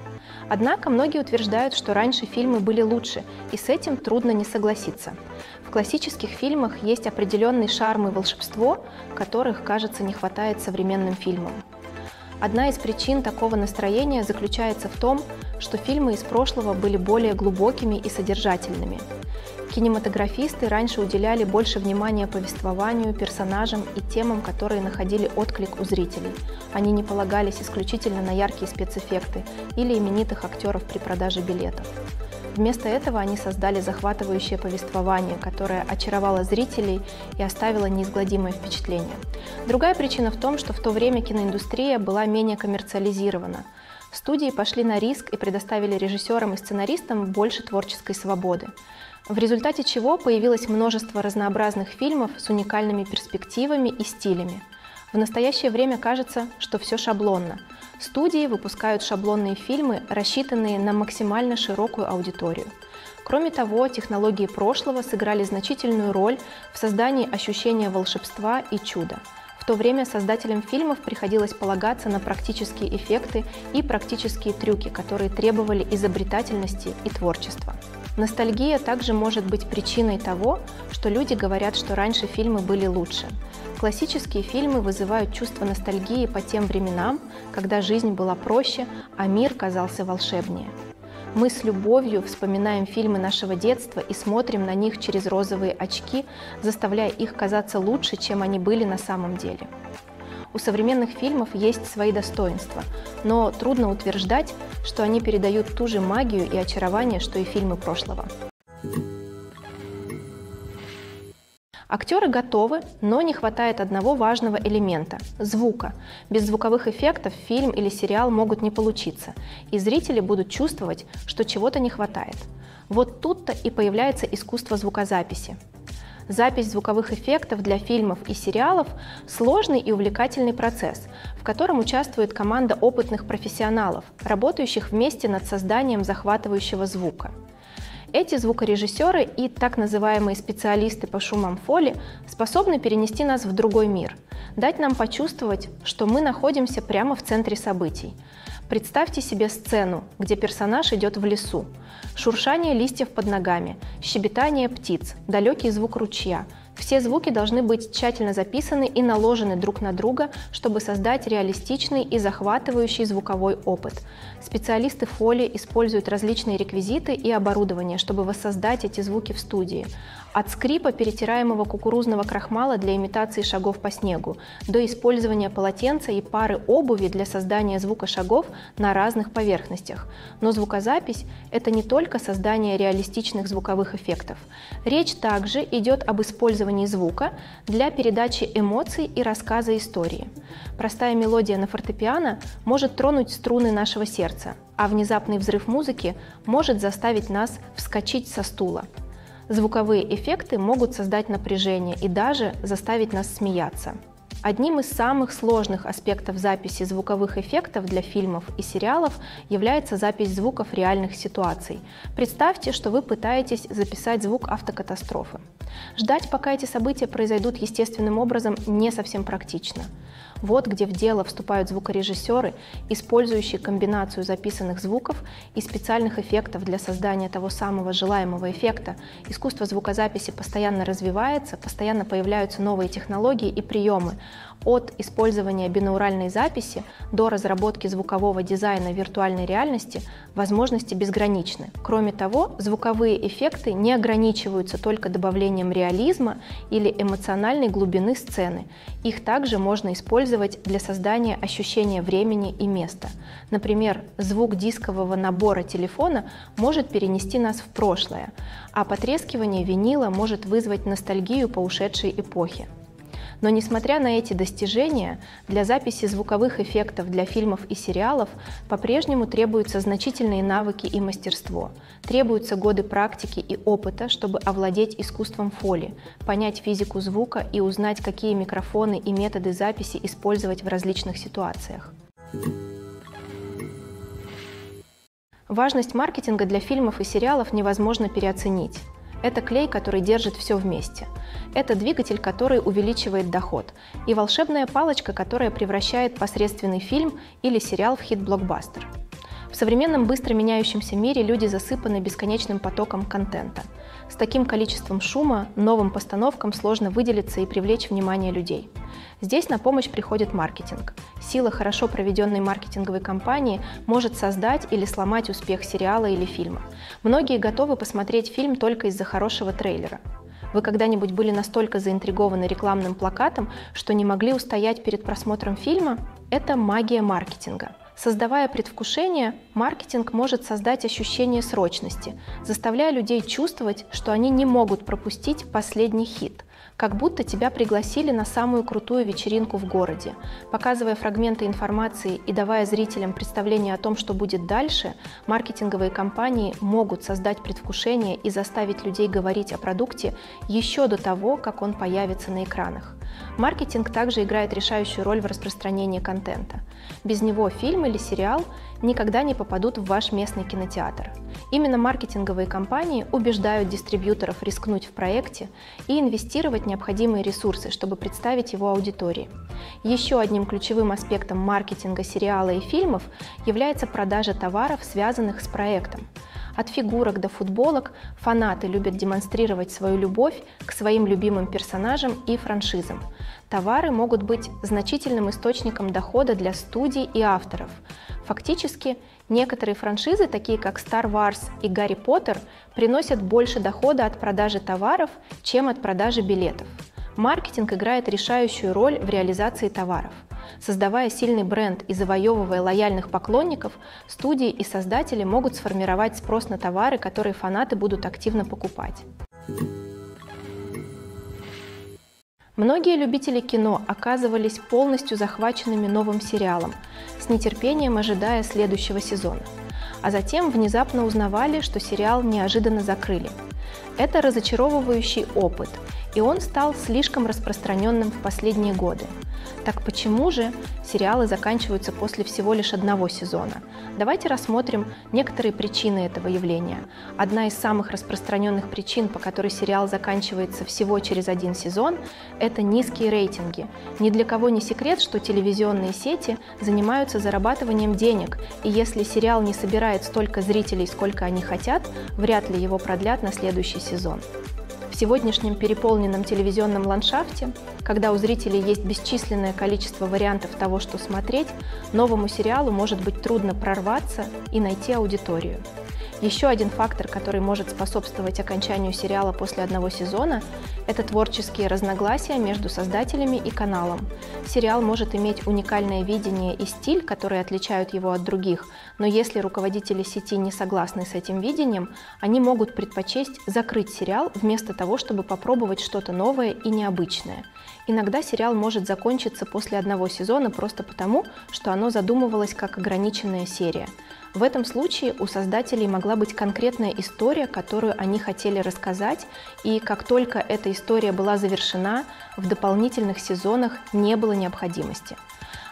Однако многие утверждают, что раньше фильмы были лучше, и с этим трудно не согласиться. В классических фильмах есть определенный шарм и волшебство, которых, кажется, не хватает современным фильмам. Одна из причин такого настроения заключается в том, что фильмы из прошлого были более глубокими и содержательными. Кинематографисты раньше уделяли больше внимания повествованию, персонажам и темам, которые находили отклик у зрителей. Они не полагались исключительно на яркие спецэффекты или именитых актеров при продаже билетов. Вместо этого они создали захватывающее повествование, которое очаровало зрителей и оставило неизгладимое впечатление. Другая причина в том, что в то время киноиндустрия была менее коммерциализирована. Студии пошли на риск и предоставили режиссерам и сценаристам больше творческой свободы, в результате чего появилось множество разнообразных фильмов с уникальными перспективами и стилями. В настоящее время кажется, что все шаблонно. Студии выпускают шаблонные фильмы, рассчитанные на максимально широкую аудиторию. Кроме того, технологии прошлого сыграли значительную роль в создании ощущения волшебства и чуда. В то время создателям фильмов приходилось полагаться на практические эффекты и практические трюки, которые требовали изобретательности и творчества. Ностальгия также может быть причиной того, что люди говорят, что раньше фильмы были лучше. Классические фильмы вызывают чувство ностальгии по тем временам, когда жизнь была проще, а мир казался волшебнее. Мы с любовью вспоминаем фильмы нашего детства и смотрим на них через розовые очки, заставляя их казаться лучше, чем они были на самом деле. У современных фильмов есть свои достоинства, но трудно утверждать, что они передают ту же магию и очарование, что и фильмы прошлого. Актеры готовы, но не хватает одного важного элемента – звука. Без звуковых эффектов фильм или сериал могут не получиться, и зрители будут чувствовать, что чего-то не хватает. Вот тут-то и появляется искусство звукозаписи. Запись звуковых эффектов для фильмов и сериалов – сложный и увлекательный процесс, в котором участвует команда опытных профессионалов, работающих вместе над созданием захватывающего звука. Эти звукорежиссеры и так называемые специалисты по шумам Фолли способны перенести нас в другой мир, дать нам почувствовать, что мы находимся прямо в центре событий. Представьте себе сцену, где персонаж идет в лесу, шуршание листьев под ногами, щебетание птиц, далекий звук ручья. Все звуки должны быть тщательно записаны и наложены друг на друга, чтобы создать реалистичный и захватывающий звуковой опыт. Специалисты Фолли используют различные реквизиты и оборудование, чтобы воссоздать эти звуки в студии. От скрипа перетираемого кукурузного крахмала для имитации шагов по снегу, до использования полотенца и пары обуви для создания звука шагов на разных поверхностях. Но звукозапись – это не только создание реалистичных звуковых эффектов. Речь также идет об использовании звука для передачи эмоций и рассказа истории. Простая мелодия на фортепиано может тронуть струны нашего сердца, а внезапный взрыв музыки может заставить нас вскочить со стула. Звуковые эффекты могут создать напряжение и даже заставить нас смеяться. Одним из самых сложных аспектов записи звуковых эффектов для фильмов и сериалов является запись звуков реальных ситуаций. Представьте, что вы пытаетесь записать звук автокатастрофы. Ждать, пока эти события произойдут естественным образом, не совсем практично. Вот где в дело вступают звукорежиссеры, использующие комбинацию записанных звуков и специальных эффектов для создания того самого желаемого эффекта. Искусство звукозаписи постоянно развивается, постоянно появляются новые технологии и приемы, От использования бинауральной записи до разработки звукового дизайна виртуальной реальности возможности безграничны. Кроме того, звуковые эффекты не ограничиваются только добавлением реализма или эмоциональной глубины сцены. Их также можно использовать для создания ощущения времени и места. Например, звук дискового набора телефона может перенести нас в прошлое, а потрескивание винила может вызвать ностальгию по ушедшей эпохе. Но несмотря на эти достижения, для записи звуковых эффектов для фильмов и сериалов по-прежнему требуются значительные навыки и мастерство. Требуются годы практики и опыта, чтобы овладеть искусством Фоли, понять физику звука и узнать, какие микрофоны и методы записи использовать в различных ситуациях. Важность маркетинга для фильмов и сериалов невозможно переоценить. Это клей, который держит все вместе. Это двигатель, который увеличивает доход. И волшебная палочка, которая превращает посредственный фильм или сериал в хит-блокбастер. В современном быстро меняющемся мире люди засыпаны бесконечным потоком контента. С таким количеством шума новым постановкам сложно выделиться и привлечь внимание людей. Здесь на помощь приходит маркетинг. Сила хорошо проведенной маркетинговой кампании может создать или сломать успех сериала или фильма. Многие готовы посмотреть фильм только из-за хорошего трейлера. Вы когда-нибудь были настолько заинтригованы рекламным плакатом, что не могли устоять перед просмотром фильма? Это магия маркетинга. Создавая предвкушение, маркетинг может создать ощущение срочности, заставляя людей чувствовать, что они не могут пропустить последний хит, как будто тебя пригласили на самую крутую вечеринку в городе. Показывая фрагменты информации и давая зрителям представление о том, что будет дальше, маркетинговые компании могут создать предвкушение и заставить людей говорить о продукте еще до того, как он появится на экранах. Маркетинг также играет решающую роль в распространении контента. Без него фильм или сериал никогда не попадут в ваш местный кинотеатр. Именно маркетинговые компании убеждают дистрибьюторов рискнуть в проекте и инвестировать необходимые ресурсы, чтобы представить его аудитории. Еще одним ключевым аспектом маркетинга сериала и фильмов является продажа товаров, связанных с проектом. От фигурок до футболок фанаты любят демонстрировать свою любовь к своим любимым персонажам и франшизам. Товары могут быть значительным источником дохода для студий и авторов. Фактически, некоторые франшизы, такие как Star Wars и Гарри Поттер, приносят больше дохода от продажи товаров, чем от продажи билетов. Маркетинг играет решающую роль в реализации товаров. Создавая сильный бренд и завоевывая лояльных поклонников, студии и создатели могут сформировать спрос на товары, которые фанаты будут активно покупать. Многие любители кино оказывались полностью захваченными новым сериалом, с нетерпением ожидая следующего сезона. А затем внезапно узнавали, что сериал неожиданно закрыли. Это разочаровывающий опыт, и он стал слишком распространенным в последние годы. Так почему же сериалы заканчиваются после всего лишь одного сезона? Давайте рассмотрим некоторые причины этого явления. Одна из самых распространенных причин, по которой сериал заканчивается всего через один сезон, это низкие рейтинги. Ни для кого не секрет, что телевизионные сети занимаются зарабатыванием денег, и если сериал не собирает столько зрителей, сколько они хотят, вряд ли его продлят на следующий сезон. В сегодняшнем переполненном телевизионном ландшафте, когда у зрителей есть бесчисленное количество вариантов того, что смотреть, новому сериалу может быть трудно прорваться и найти аудиторию. Еще один фактор, который может способствовать окончанию сериала после одного сезона, это творческие разногласия между создателями и каналом. Сериал может иметь уникальное видение и стиль, которые отличают его от других, но если руководители сети не согласны с этим видением, они могут предпочесть закрыть сериал вместо того, чтобы попробовать что-то новое и необычное. Иногда сериал может закончиться после одного сезона просто потому, что оно задумывалось как ограниченная серия. В этом случае у создателей могла быть конкретная история, которую они хотели рассказать, и как только эта история была завершена, в дополнительных сезонах не было необходимости.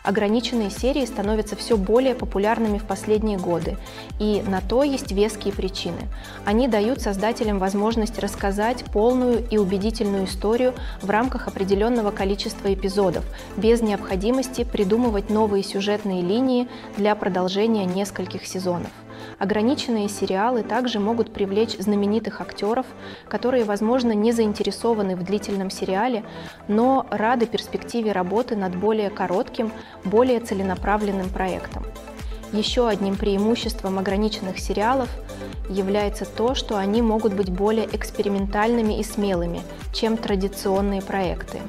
Ограниченные серии становятся все более популярными в последние годы, и на то есть веские причины. Они дают создателям возможность рассказать полную и убедительную историю в рамках определенного количества эпизодов, без необходимости придумывать новые сюжетные линии для продолжения нескольких сезонов. Ограниченные сериалы также могут привлечь знаменитых актеров, которые, возможно, не заинтересованы в длительном сериале, но рады перспективе работы над более коротким, более целенаправленным проектом. Еще одним преимуществом ограниченных сериалов является то, что они могут быть более экспериментальными и смелыми, чем традиционные проекты.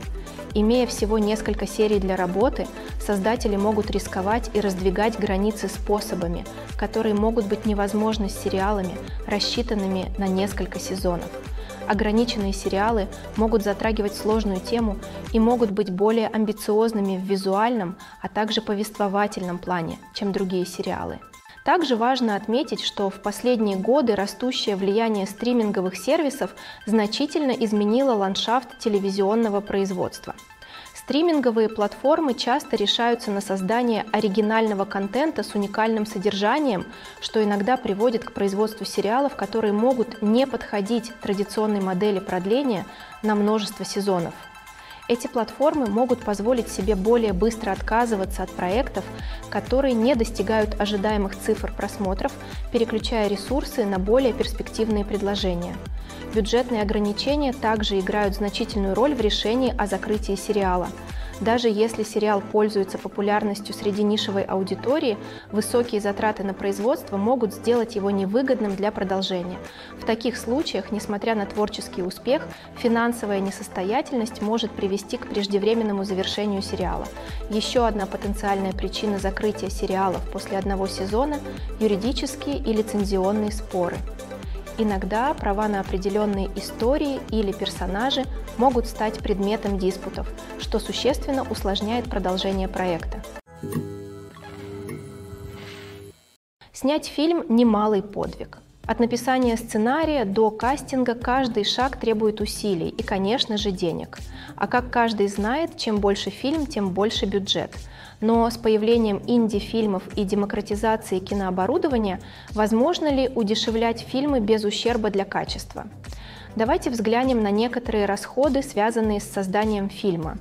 Имея всего несколько серий для работы, создатели могут рисковать и раздвигать границы способами, которые могут быть невозможны с сериалами, рассчитанными на несколько сезонов. Ограниченные сериалы могут затрагивать сложную тему и могут быть более амбициозными в визуальном, а также повествовательном плане, чем другие сериалы. Также важно отметить, что в последние годы растущее влияние стриминговых сервисов значительно изменило ландшафт телевизионного производства. Стриминговые платформы часто решаются на создание оригинального контента с уникальным содержанием, что иногда приводит к производству сериалов, которые могут не подходить традиционной модели продления на множество сезонов. Эти платформы могут позволить себе более быстро отказываться от проектов, которые не достигают ожидаемых цифр просмотров, переключая ресурсы на более перспективные предложения. Бюджетные ограничения также играют значительную роль в решении о закрытии сериала. Даже если сериал пользуется популярностью среди нишевой аудитории, высокие затраты на производство могут сделать его невыгодным для продолжения. В таких случаях, несмотря на творческий успех, финансовая несостоятельность может привести к преждевременному завершению сериала. Еще одна потенциальная причина закрытия сериалов после одного сезона – юридические и лицензионные споры. Иногда права на определенные истории или персонажи могут стать предметом диспутов, что существенно усложняет продолжение проекта. Снять фильм – немалый подвиг. От написания сценария до кастинга каждый шаг требует усилий и, конечно же, денег. А как каждый знает, чем больше фильм, тем больше бюджет. Но с появлением инди-фильмов и демократизации кинооборудования, возможно ли удешевлять фильмы без ущерба для качества? Давайте взглянем на некоторые расходы, связанные с созданием фильма.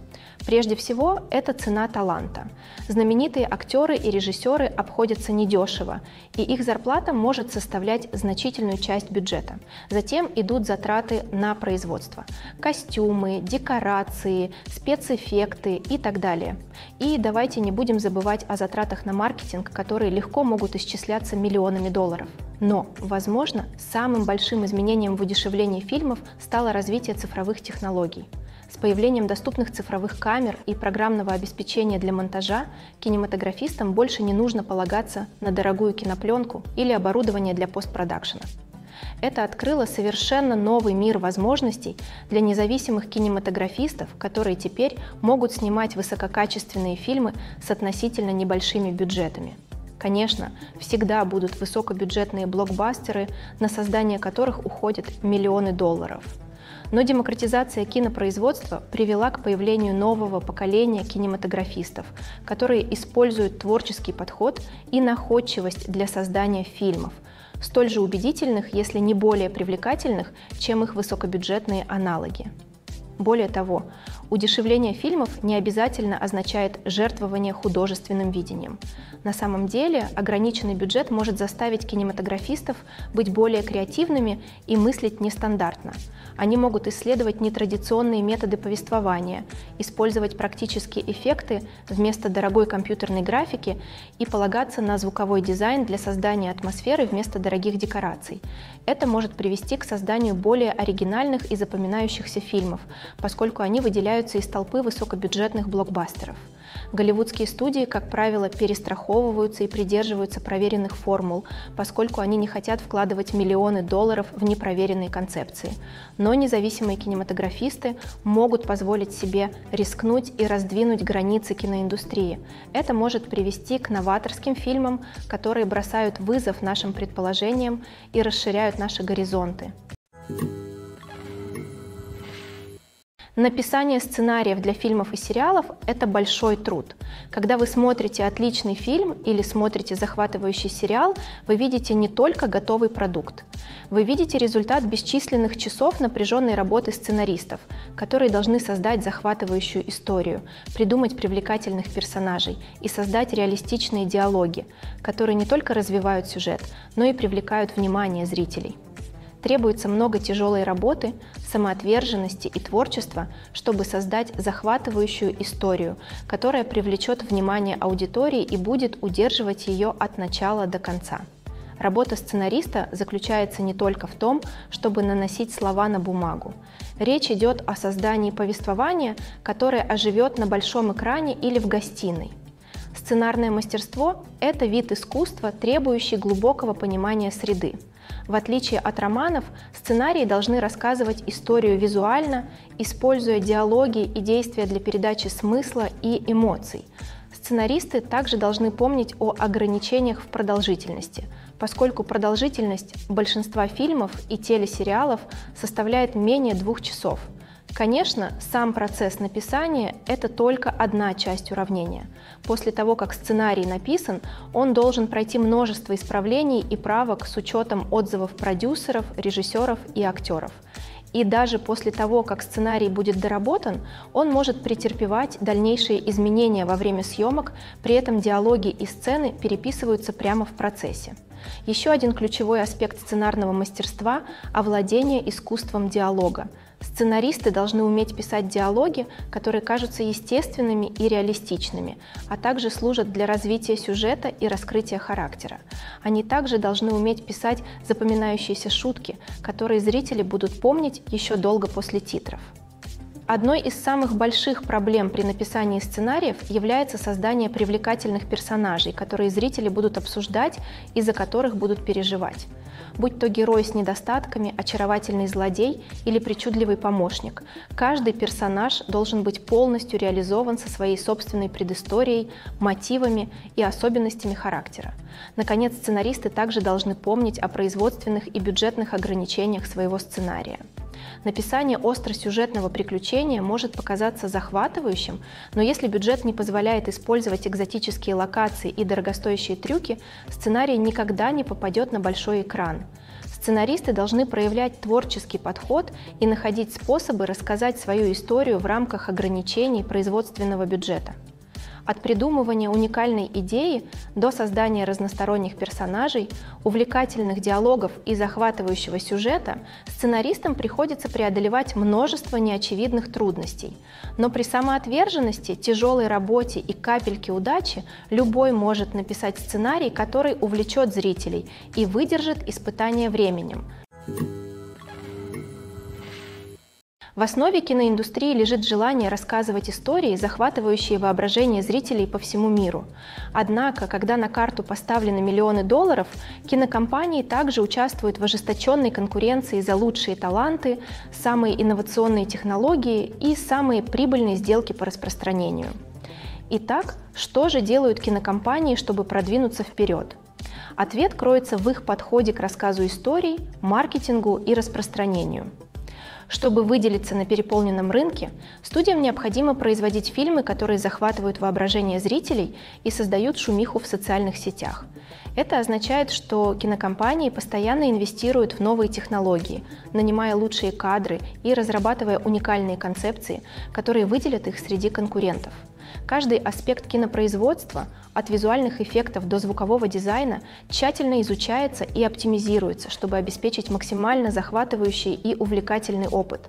Прежде всего, это цена таланта. Знаменитые актеры и режиссеры обходятся недешево, и их зарплата может составлять значительную часть бюджета. Затем идут затраты на производство – костюмы, декорации, спецэффекты и так далее. И давайте не будем забывать о затратах на маркетинг, которые легко могут исчисляться миллионами долларов. Но, возможно, самым большим изменением в удешевлении фильмов стало развитие цифровых технологий. С появлением доступных цифровых камер и программного обеспечения для монтажа кинематографистам больше не нужно полагаться на дорогую кинопленку или оборудование для постпродакшена. Это открыло совершенно новый мир возможностей для независимых кинематографистов, которые теперь могут снимать высококачественные фильмы с относительно небольшими бюджетами. Конечно, всегда будут высокобюджетные блокбастеры, на создание которых уходят миллионы долларов. Но демократизация кинопроизводства привела к появлению нового поколения кинематографистов, которые используют творческий подход и находчивость для создания фильмов, столь же убедительных, если не более привлекательных, чем их высокобюджетные аналоги. Более того, удешевление фильмов не обязательно означает жертвование художественным видением. На самом деле, ограниченный бюджет может заставить кинематографистов быть более креативными и мыслить нестандартно. Они могут исследовать нетрадиционные методы повествования, использовать практические эффекты вместо дорогой компьютерной графики и полагаться на звуковой дизайн для создания атмосферы вместо дорогих декораций. Это может привести к созданию более оригинальных и запоминающихся фильмов, поскольку они выделяются из толпы высокобюджетных блокбастеров. Голливудские студии, как правило, перестраховываются и придерживаются проверенных формул, поскольку они не хотят вкладывать миллионы долларов в непроверенные концепции. Но независимые кинематографисты могут позволить себе рискнуть и раздвинуть границы киноиндустрии. Это может привести к новаторским фильмам, которые бросают вызов нашим предположениям и расширяют наши горизонты. Написание сценариев для фильмов и сериалов – это большой труд. Когда вы смотрите отличный фильм или смотрите захватывающий сериал, вы видите не только готовый продукт. Вы видите результат бесчисленных часов напряженной работы сценаристов, которые должны создать захватывающую историю, придумать привлекательных персонажей и создать реалистичные диалоги, которые не только развивают сюжет, но и привлекают внимание зрителей. Требуется много тяжелой работы, самоотверженности и творчества, чтобы создать захватывающую историю, которая привлечет внимание аудитории и будет удерживать ее от начала до конца. Работа сценариста заключается не только в том, чтобы наносить слова на бумагу. Речь идет о создании повествования, которое оживет на большом экране или в гостиной. Сценарное мастерство – это вид искусства, требующий глубокого понимания среды. В отличие от романов, сценарии должны рассказывать историю визуально, используя диалоги и действия для передачи смысла и эмоций. Сценаристы также должны помнить о ограничениях в продолжительности, поскольку продолжительность большинства фильмов и телесериалов составляет менее 2 часов. Конечно, сам процесс написания – это только одна часть уравнения. После того, как сценарий написан, он должен пройти множество исправлений и правок с учетом отзывов продюсеров, режиссеров и актеров. И даже после того, как сценарий будет доработан, он может претерпевать дальнейшие изменения во время съемок, при этом диалоги и сцены переписываются прямо в процессе. Еще один ключевой аспект сценарного мастерства – овладение искусством диалога. Сценаристы должны уметь писать диалоги, которые кажутся естественными и реалистичными, а также служат для развития сюжета и раскрытия характера. Они также должны уметь писать запоминающиеся шутки, которые зрители будут помнить еще долго после титров. Одной из самых больших проблем при написании сценариев является создание привлекательных персонажей, которые зрители будут обсуждать и за которых будут переживать. Будь то герой с недостатками, очаровательный злодей или причудливый помощник, каждый персонаж должен быть полностью реализован со своей собственной предысторией, мотивами и особенностями характера. Наконец, сценаристы также должны помнить о производственных и бюджетных ограничениях своего сценария. Написание остросюжетного приключения может показаться захватывающим, но если бюджет не позволяет использовать экзотические локации и дорогостоящие трюки, сценарий никогда не попадет на большой экран. Сценаристы должны проявлять творческий подход и находить способы рассказать свою историю в рамках ограничений производственного бюджета. От придумывания уникальной идеи до создания разносторонних персонажей, увлекательных диалогов и захватывающего сюжета сценаристам приходится преодолевать множество неочевидных трудностей. Но при самоотверженности, тяжелой работе и капельке удачи любой может написать сценарий, который увлечет зрителей и выдержит испытания временем. В основе киноиндустрии лежит желание рассказывать истории, захватывающие воображение зрителей по всему миру. Однако, когда на карту поставлены миллионы долларов, кинокомпании также участвуют в ожесточенной конкуренции за лучшие таланты, самые инновационные технологии и самые прибыльные сделки по распространению. Итак, что же делают кинокомпании, чтобы продвинуться вперед? Ответ кроется в их подходе к рассказу историй, маркетингу и распространению. Чтобы выделиться на переполненном рынке, студиям необходимо производить фильмы, которые захватывают воображение зрителей и создают шумиху в социальных сетях. Это означает, что кинокомпании постоянно инвестируют в новые технологии, нанимая лучшие кадры и разрабатывая уникальные концепции, которые выделят их среди конкурентов. Каждый аспект кинопроизводства, от визуальных эффектов до звукового дизайна, тщательно изучается и оптимизируется, чтобы обеспечить максимально захватывающий и увлекательный опыт.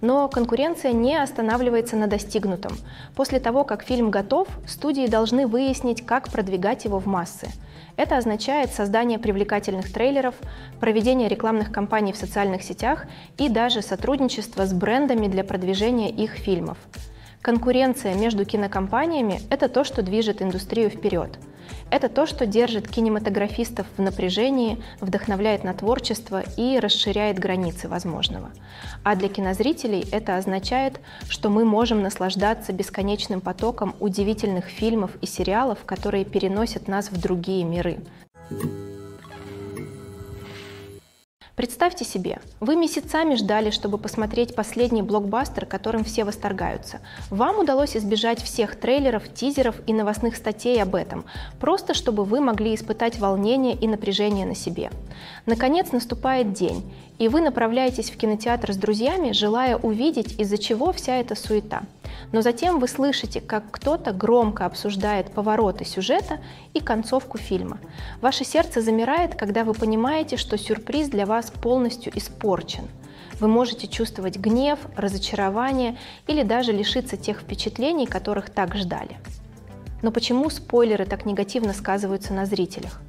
Но конкуренция не останавливается на достигнутом. После того, как фильм готов, студии должны выяснить, как продвигать его в массы. Это означает создание привлекательных трейлеров, проведение рекламных кампаний в социальных сетях и даже сотрудничество с брендами для продвижения их фильмов. Конкуренция между кинокомпаниями – это то, что движет индустрию вперед. Это то, что держит кинематографистов в напряжении, вдохновляет на творчество и расширяет границы возможного. А для кинозрителей это означает, что мы можем наслаждаться бесконечным потоком удивительных фильмов и сериалов, которые переносят нас в другие миры. Представьте себе, вы месяцами ждали, чтобы посмотреть последний блокбастер, которым все восторгаются. Вам удалось избежать всех трейлеров, тизеров и новостных статей об этом, просто чтобы вы могли испытать волнение и напряжение на себе. Наконец наступает день, и вы направляетесь в кинотеатр с друзьями, желая увидеть, из-за чего вся эта суета. Но затем вы слышите, как кто-то громко обсуждает повороты сюжета и концовку фильма. Ваше сердце замирает, когда вы понимаете, что сюрприз для вас полностью испорчен. Вы можете чувствовать гнев, разочарование или даже лишиться тех впечатлений, которых так ждали. Но почему спойлеры так негативно сказываются на зрителях?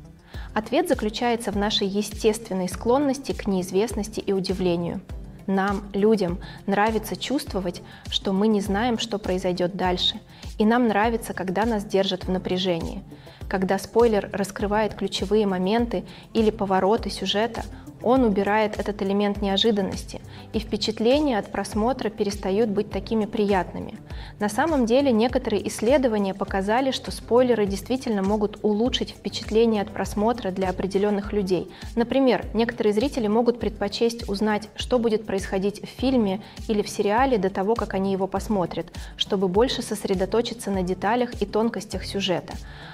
Ответ заключается в нашей естественной склонности к неизвестности и удивлению. Нам, людям, нравится чувствовать, что мы не знаем, что произойдет дальше, и нам нравится, когда нас держат в напряжении. Когда спойлер раскрывает ключевые моменты или повороты сюжета, он убирает этот элемент неожиданности, и впечатления от просмотра перестают быть такими приятными. На самом деле, некоторые исследования показали, что спойлеры действительно могут улучшить впечатление от просмотра для определенных людей. Например, некоторые зрители могут предпочесть узнать, что будет происходить в фильме или в сериале до того, как они его посмотрят, чтобы больше сосредоточиться на деталях и тонкостях сюжета.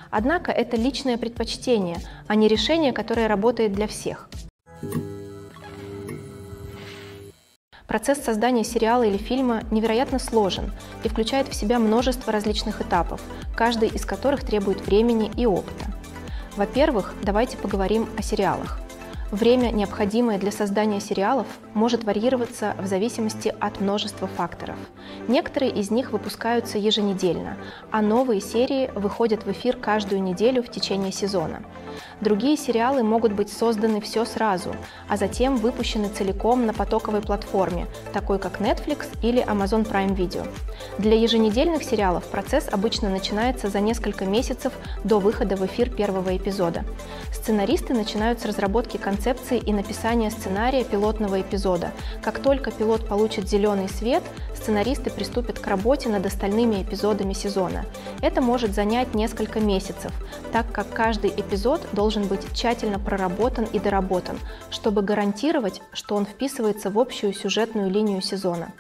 Однако это личное предпочтение, а не решение, которое работает для всех. Процесс создания сериала или фильма невероятно сложен и включает в себя множество различных этапов, каждый из которых требует времени и опыта. Во-первых, давайте поговорим о сериалах. Время, необходимое для создания сериалов, может варьироваться в зависимости от множества факторов. Некоторые из них выпускаются еженедельно, а новые серии выходят в эфир каждую неделю в течение сезона. Другие сериалы могут быть созданы все сразу, а затем выпущены целиком на потоковой платформе, такой как Netflix или Amazon Prime Video. Для еженедельных сериалов процесс обычно начинается за несколько месяцев до выхода в эфир первого эпизода. Сценаристы начинают с разработки концепции и написания сценария пилотного эпизода. Как только пилот получит зеленый свет, сценаристы приступят к работе над остальными эпизодами сезона. Это может занять несколько месяцев, так как каждый эпизод должен быть тщательно проработан и доработан, чтобы гарантировать, что он вписывается в общую сюжетную линию сезона.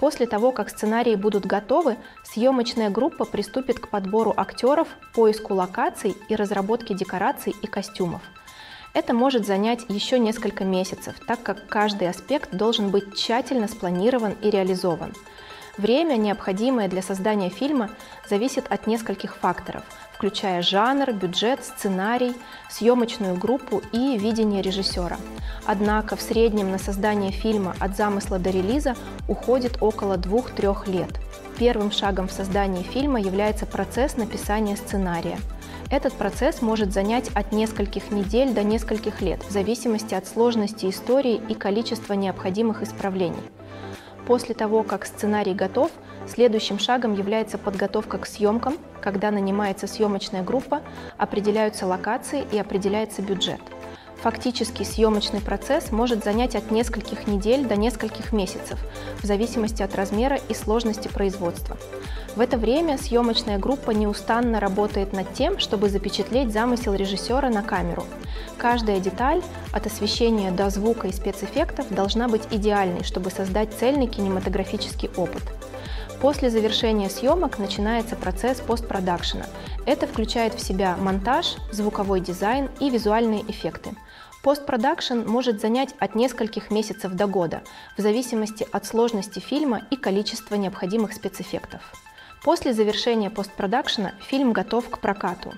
После того, как сценарии будут готовы, съемочная группа приступит к подбору актеров, поиску локаций и разработке декораций и костюмов. Это может занять еще несколько месяцев, так как каждый аспект должен быть тщательно спланирован и реализован. Время, необходимое для создания фильма, зависит от нескольких факторов, включая жанр, бюджет, сценарий, съемочную группу и видение режиссера. Однако в среднем на создание фильма от замысла до релиза уходит около 2-3 лет. Первым шагом в создании фильма является процесс написания сценария. Этот процесс может занять от нескольких недель до нескольких лет, в зависимости от сложности истории и количества необходимых исправлений. После того, как сценарий готов, следующим шагом является подготовка к съемкам, когда нанимается съемочная группа, определяются локации и определяется бюджет. Фактически съемочный процесс может занять от нескольких недель до нескольких месяцев, в зависимости от размера и сложности производства. В это время съемочная группа неустанно работает над тем, чтобы запечатлеть замысел режиссера на камеру. Каждая деталь, от освещения до звука и спецэффектов, должна быть идеальной, чтобы создать цельный кинематографический опыт. После завершения съемок начинается процесс постпродакшена. Это включает в себя монтаж, звуковой дизайн и визуальные эффекты. Постпродакшен может занять от нескольких месяцев до года, в зависимости от сложности фильма и количества необходимых спецэффектов. После завершения постпродакшена фильм готов к прокату.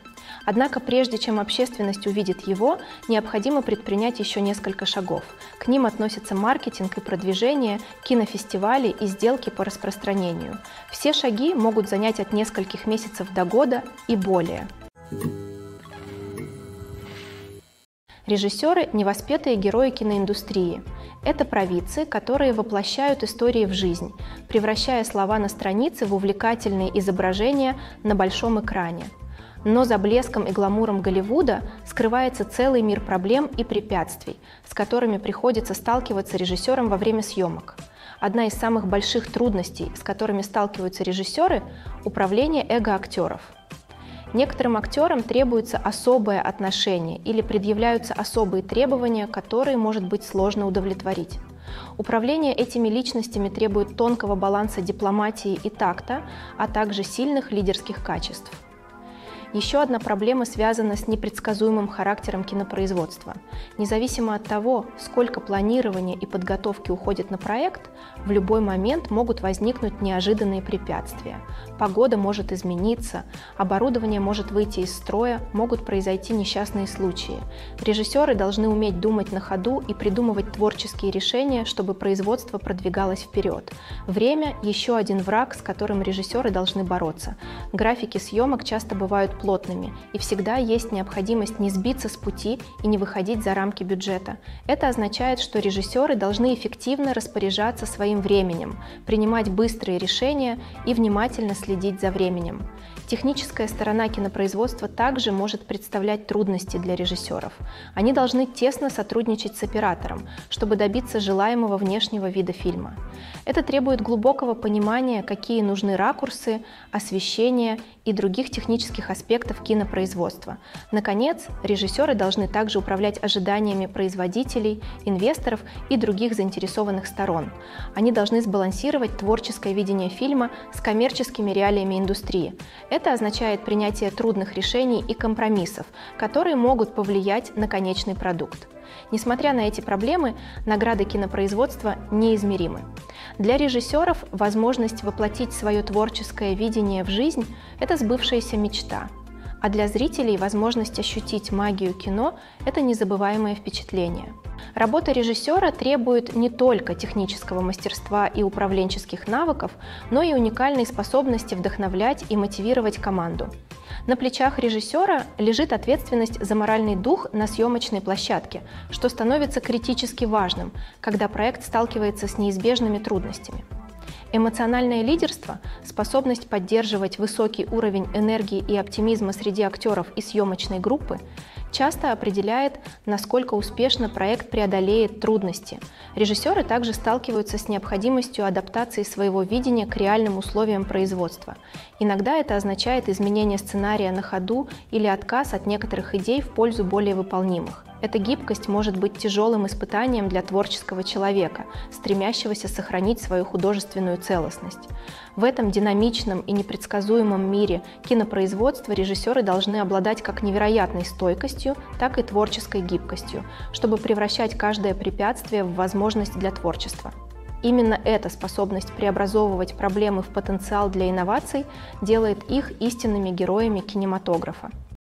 Однако прежде чем общественность увидит его, необходимо предпринять еще несколько шагов. К ним относятся маркетинг и продвижение, кинофестивали и сделки по распространению. Все шаги могут занять от нескольких месяцев до года и более. Режиссеры – невоспетые герои киноиндустрии. Это провидцы, которые воплощают истории в жизнь, превращая слова на странице в увлекательные изображения на большом экране. Но за блеском и гламуром Голливуда скрывается целый мир проблем и препятствий, с которыми приходится сталкиваться режиссерам во время съемок. Одна из самых больших трудностей, с которыми сталкиваются режиссеры – управление эго актеров. Некоторым актерам требуется особое отношение или предъявляются особые требования, которые, может быть, сложно удовлетворить. Управление этими личностями требует тонкого баланса дипломатии и такта, а также сильных лидерских качеств. Еще одна проблема связана с непредсказуемым характером кинопроизводства. Независимо от того, сколько планирования и подготовки уходит на проект, в любой момент могут возникнуть неожиданные препятствия. Погода может измениться, оборудование может выйти из строя, могут произойти несчастные случаи. Режиссеры должны уметь думать на ходу и придумывать творческие решения, чтобы производство продвигалось вперед. Время – еще один враг, с которым режиссеры должны бороться. Графики съемок часто бывают плотными, и всегда есть необходимость не сбиться с пути и не выходить за рамки бюджета. Это означает, что режиссеры должны эффективно распоряжаться своим временем, принимать быстрые решения и внимательно следить за временем. Техническая сторона кинопроизводства также может представлять трудности для режиссеров. Они должны тесно сотрудничать с оператором, чтобы добиться желаемого внешнего вида фильма. Это требует глубокого понимания, какие нужны ракурсы, освещение и других технических аспектов кинопроизводства. Наконец, режиссеры должны также управлять ожиданиями производителей, инвесторов и других заинтересованных сторон. Они должны сбалансировать творческое видение фильма с коммерческими реалиями индустрии. Это означает принятие трудных решений и компромиссов, которые могут повлиять на конечный продукт. Несмотря на эти проблемы, награды кинопроизводства неизмеримы. Для режиссеров возможность воплотить свое творческое видение в жизнь – это сбывшаяся мечта, а для зрителей возможность ощутить магию кино – это незабываемое впечатление. Работа режиссера требует не только технического мастерства и управленческих навыков, но и уникальной способности вдохновлять и мотивировать команду. На плечах режиссера лежит ответственность за моральный дух на съемочной площадке, что становится критически важным, когда проект сталкивается с неизбежными трудностями. Эмоциональное лидерство, способность поддерживать высокий уровень энергии и оптимизма среди актеров и съемочной группы, часто определяет, насколько успешно проект преодолеет трудности. Режиссеры также сталкиваются с необходимостью адаптации своего видения к реальным условиям производства. Иногда это означает изменение сценария на ходу или отказ от некоторых идей в пользу более выполнимых. Эта гибкость может быть тяжелым испытанием для творческого человека, стремящегося сохранить свою художественную целостность. В этом динамичном и непредсказуемом мире кинопроизводства режиссеры должны обладать как невероятной стойкостью, так и творческой гибкостью, чтобы превращать каждое препятствие в возможность для творчества. Именно эта способность преобразовывать проблемы в потенциал для инноваций делает их истинными героями кинематографа.